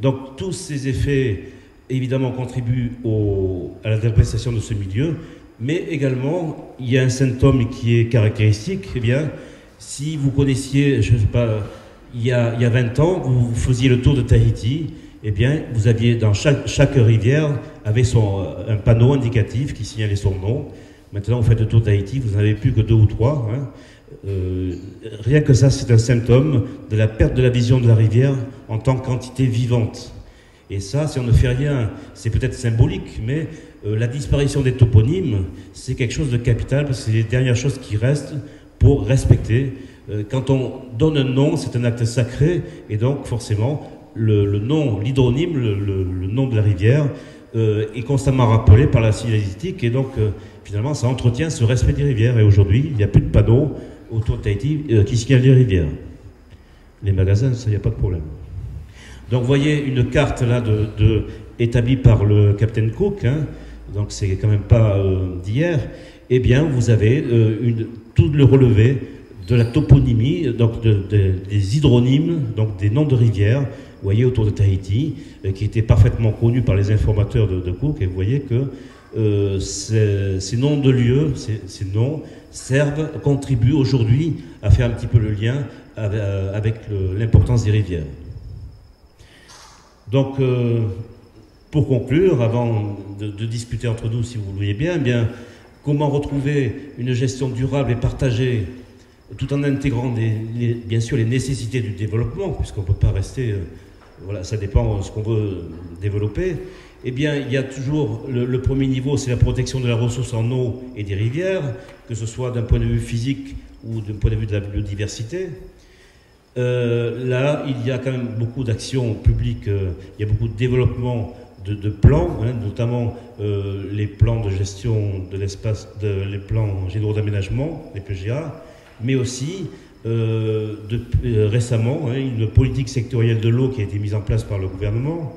Donc, tous ces effets, évidemment, contribuent au, à la dépréciation de ce milieu, mais également, il y a un symptôme qui est caractéristique. Eh bien, si vous connaissiez, je ne sais pas, il y a, il y a vingt ans, vous faisiez le tour de Tahiti, eh bien, vous aviez dans chaque, chaque rivière avait son, un panneau indicatif qui signalait son nom. Maintenant, vous faites le tour d'Haïti, vous n'en avez plus que deux ou trois. Hein. Euh, rien que ça, c'est un symptôme de la perte de la vision de la rivière en tant qu'entité vivante. Et ça, si on ne fait rien, c'est peut-être symbolique, mais euh, la disparition des toponymes, c'est quelque chose de capital, parce que c'est les dernières choses qui restent pour respecter. Euh, quand on donne un nom, c'est un acte sacré, et donc forcément... Le, le nom, l'hydronyme, le, le, le nom de la rivière euh, est constamment rappelé par la signalétique et donc euh, finalement ça entretient ce respect des rivières. Et aujourd'hui, il n'y a plus de panneaux autour de Tahiti euh, qui signalent les rivières. Les magasins, ça, il n'y a pas de problème. Donc vous voyez une carte là de, de, établie par le Capitaine Cook, hein, donc c'est quand même pas euh, d'hier. Eh bien, vous avez euh, une, tout le relevé de la toponymie, donc de, de, des hydronymes, donc des noms de rivières, vous voyez, autour de Tahiti, qui était parfaitement connu par les informateurs de, de Cook, et vous voyez que euh, ces, ces noms de lieux, ces, ces noms, servent, contribuent aujourd'hui à faire un petit peu le lien avec, avec l'importance des rivières. Donc, euh, pour conclure, avant de, de discuter entre nous, si vous voulez bien, eh bien, comment retrouver une gestion durable et partagée tout en intégrant des, les, bien sûr les nécessités du développement, puisqu'on ne peut pas rester... Euh, voilà, ça dépend de ce qu'on veut développer. Eh bien, il y a toujours le, le premier niveau, c'est la protection de la ressource en eau et des rivières, que ce soit d'un point de vue physique ou d'un point de vue de la biodiversité. Euh, là, il y a quand même beaucoup d'actions publiques, euh, il y a beaucoup de développement de, de plans, hein, notamment euh, les plans de gestion de l'espace, les plans généraux d'aménagement, les P G A, mais aussi euh, de, euh, récemment hein, une politique sectorielle de l'eau qui a été mise en place par le gouvernement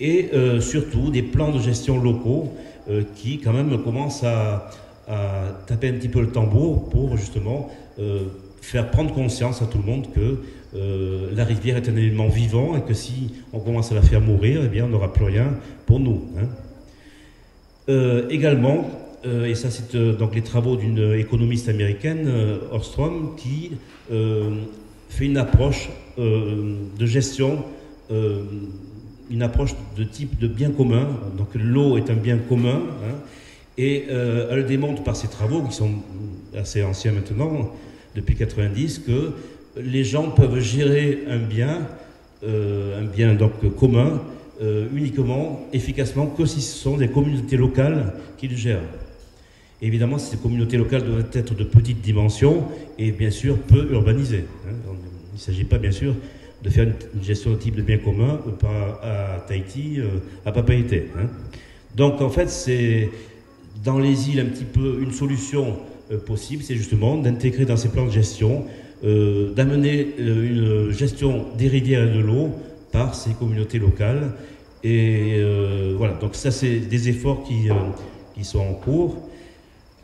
et euh, surtout des plans de gestion locaux euh, qui quand même commencent à, à taper un petit peu le tambour pour justement euh, faire prendre conscience à tout le monde que euh, la rivière est un élément vivant et que si on commence à la faire mourir, eh bien on n'aura plus rien pour nous. Hein. Euh, également, Euh, et ça c'est euh, donc les travaux d'une économiste américaine, euh, Ostrom, qui euh, fait une approche euh, de gestion, euh, une approche de type de bien commun. Donc l'eau est un bien commun, hein, et euh, elle démontre par ses travaux, qui sont assez anciens maintenant, depuis quatre-vingt-dix, que les gens peuvent gérer un bien, euh, un bien donc commun, euh, uniquement, efficacement, que si ce sont des communautés locales qui le gèrent. Évidemment, ces communautés locales doivent être de petite dimension et bien sûr peu urbanisées. Il ne s'agit pas bien sûr de faire une gestion de type de bien commun à Tahiti, à Papeete. Donc en fait, c'est dans les îles un petit peu une solution possible, c'est justement d'intégrer dans ces plans de gestion, euh, d'amener une gestion des rivières et de l'eau par ces communautés locales Et euh, voilà, donc ça c'est des efforts qui, euh, qui sont en cours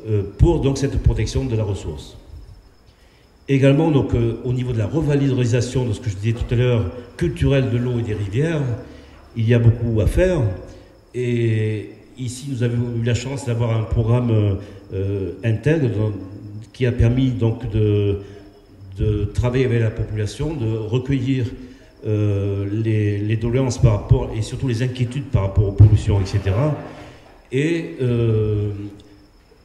euh, pour donc cette protection de la ressource. Également, donc, euh, au niveau de la revalorisation de ce que je disais tout à l'heure, culturelle de l'eau et des rivières, il y a beaucoup à faire. Et ici, nous avons eu la chance d'avoir un programme euh, interne dans, qui a permis donc de, de travailler avec la population, de recueillir euh, les, les doléances par rapport, et surtout les inquiétudes par rapport aux pollutions, et cetera. Et euh,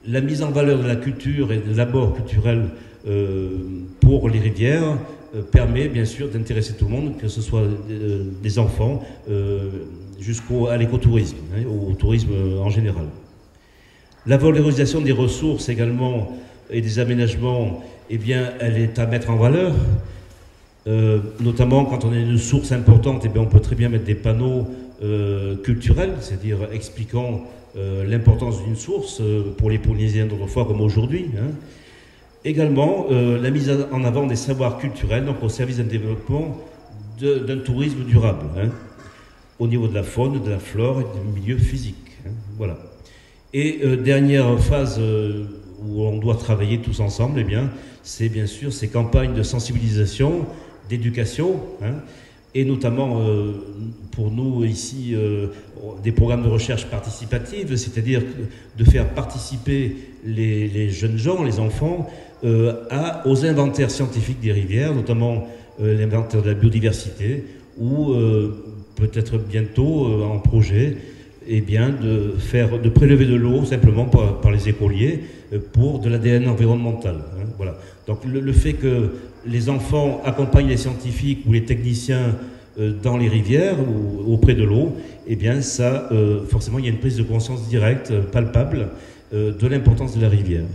la mise en valeur de la culture et de l'abord culturel Euh, pour les rivières euh, permet bien sûr d'intéresser tout le monde, que ce soit euh, des enfants euh, jusqu'à l'écotourisme, hein, au tourisme euh, en général. La valorisation des ressources également et des aménagements, eh bien, elle est à mettre en valeur, euh, notamment quand on a une source importante, eh bien, on peut très bien mettre des panneaux euh, culturels, c'est-à-dire expliquant euh, l'importance d'une source euh, pour les Polynésiens d'autrefois comme aujourd'hui, hein. Également, euh, la mise en avant des savoirs culturels, donc au service d'un développement d'un tourisme durable, hein, au niveau de la faune, de la flore et du milieu physique. Hein, voilà. Et euh, dernière phase euh, où on doit travailler tous ensemble, eh bien, c'est bien sûr ces campagnes de sensibilisation, d'éducation, hein, et notamment euh, pour nous ici euh, des programmes de recherche participative, c'est-à-dire de faire participer les, les jeunes gens, les enfants, euh, à, aux inventaires scientifiques des rivières, notamment euh, l'inventaire de la biodiversité, ou euh, peut-être bientôt euh, en projet, eh bien, de, faire, de prélever de l'eau simplement par, par les écoliers pour de l'A D N environnemental. Hein, voilà. Donc le, le fait que les enfants accompagnent les scientifiques ou les techniciens euh, dans les rivières ou auprès de l'eau, eh bien ça, euh, forcément, il y a une prise de conscience directe, palpable, euh, de l'importance de la rivière.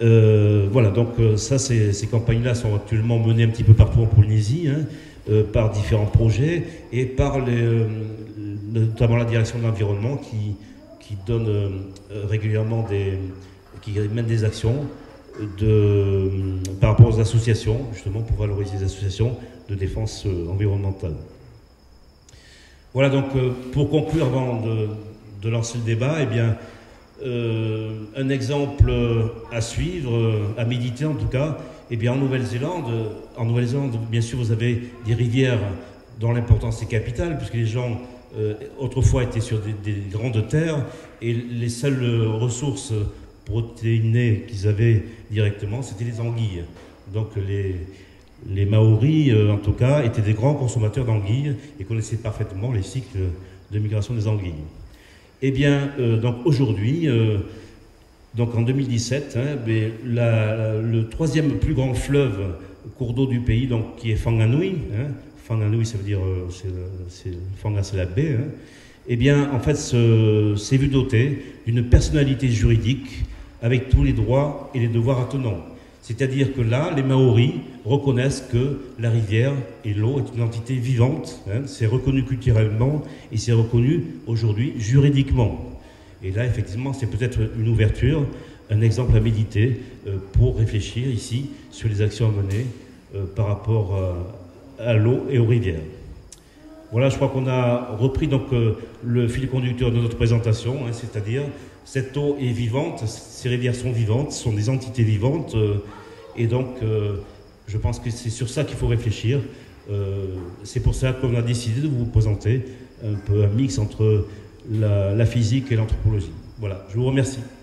Euh, voilà, donc ça, ces, ces campagnes-là sont actuellement menées un petit peu partout en Polynésie, hein, euh, par différents projets et par les, euh, notamment la direction de l'environnement qui, qui donne euh, régulièrement des... qui mène des actions De, par rapport aux associations, justement pour valoriser les associations de défense environnementale. Voilà, donc pour conclure avant de, de lancer le débat, eh bien, euh, un exemple à suivre, à méditer en tout cas, eh bien, en Nouvelle-Zélande, en Nouvelle-Zélande, bien sûr, vous avez des rivières dont l'importance est capitale, puisque les gens euh, autrefois étaient sur des, des grandes terres et les seules ressources protéinées qu'ils avaient directement, c'était les anguilles. Donc les, les Maoris, euh, en tout cas, étaient des grands consommateurs d'anguilles et connaissaient parfaitement les cycles de migration des anguilles. Eh bien, euh, donc aujourd'hui, euh, donc en deux mille dix-sept, hein, mais la, la, le troisième plus grand fleuve cours d'eau du pays, donc qui est Whanganui, hein, Whanganui, ça veut dire, euh, c'est Whanga, c'est la baie, hein, eh bien, en fait, s'est vu doté d'une personnalité juridique avec tous les droits et les devoirs attenants. C'est-à-dire que là, les Maoris reconnaissent que la rivière et l'eau est une entité vivante, hein, c'est reconnu culturellement et c'est reconnu aujourd'hui juridiquement. Et là, effectivement, c'est peut-être une ouverture, un exemple à méditer euh, pour réfléchir ici sur les actions à mener euh, par rapport euh, à l'eau et aux rivières. Voilà, je crois qu'on a repris donc, euh, le fil conducteur de notre présentation, hein, c'est-à-dire cette eau est vivante, ces rivières sont vivantes, sont des entités vivantes, euh, et donc euh, je pense que c'est sur ça qu'il faut réfléchir. Euh, c'est pour ça qu'on a décidé de vous présenter un peu un mix entre la, la physique et l'anthropologie. Voilà, je vous remercie.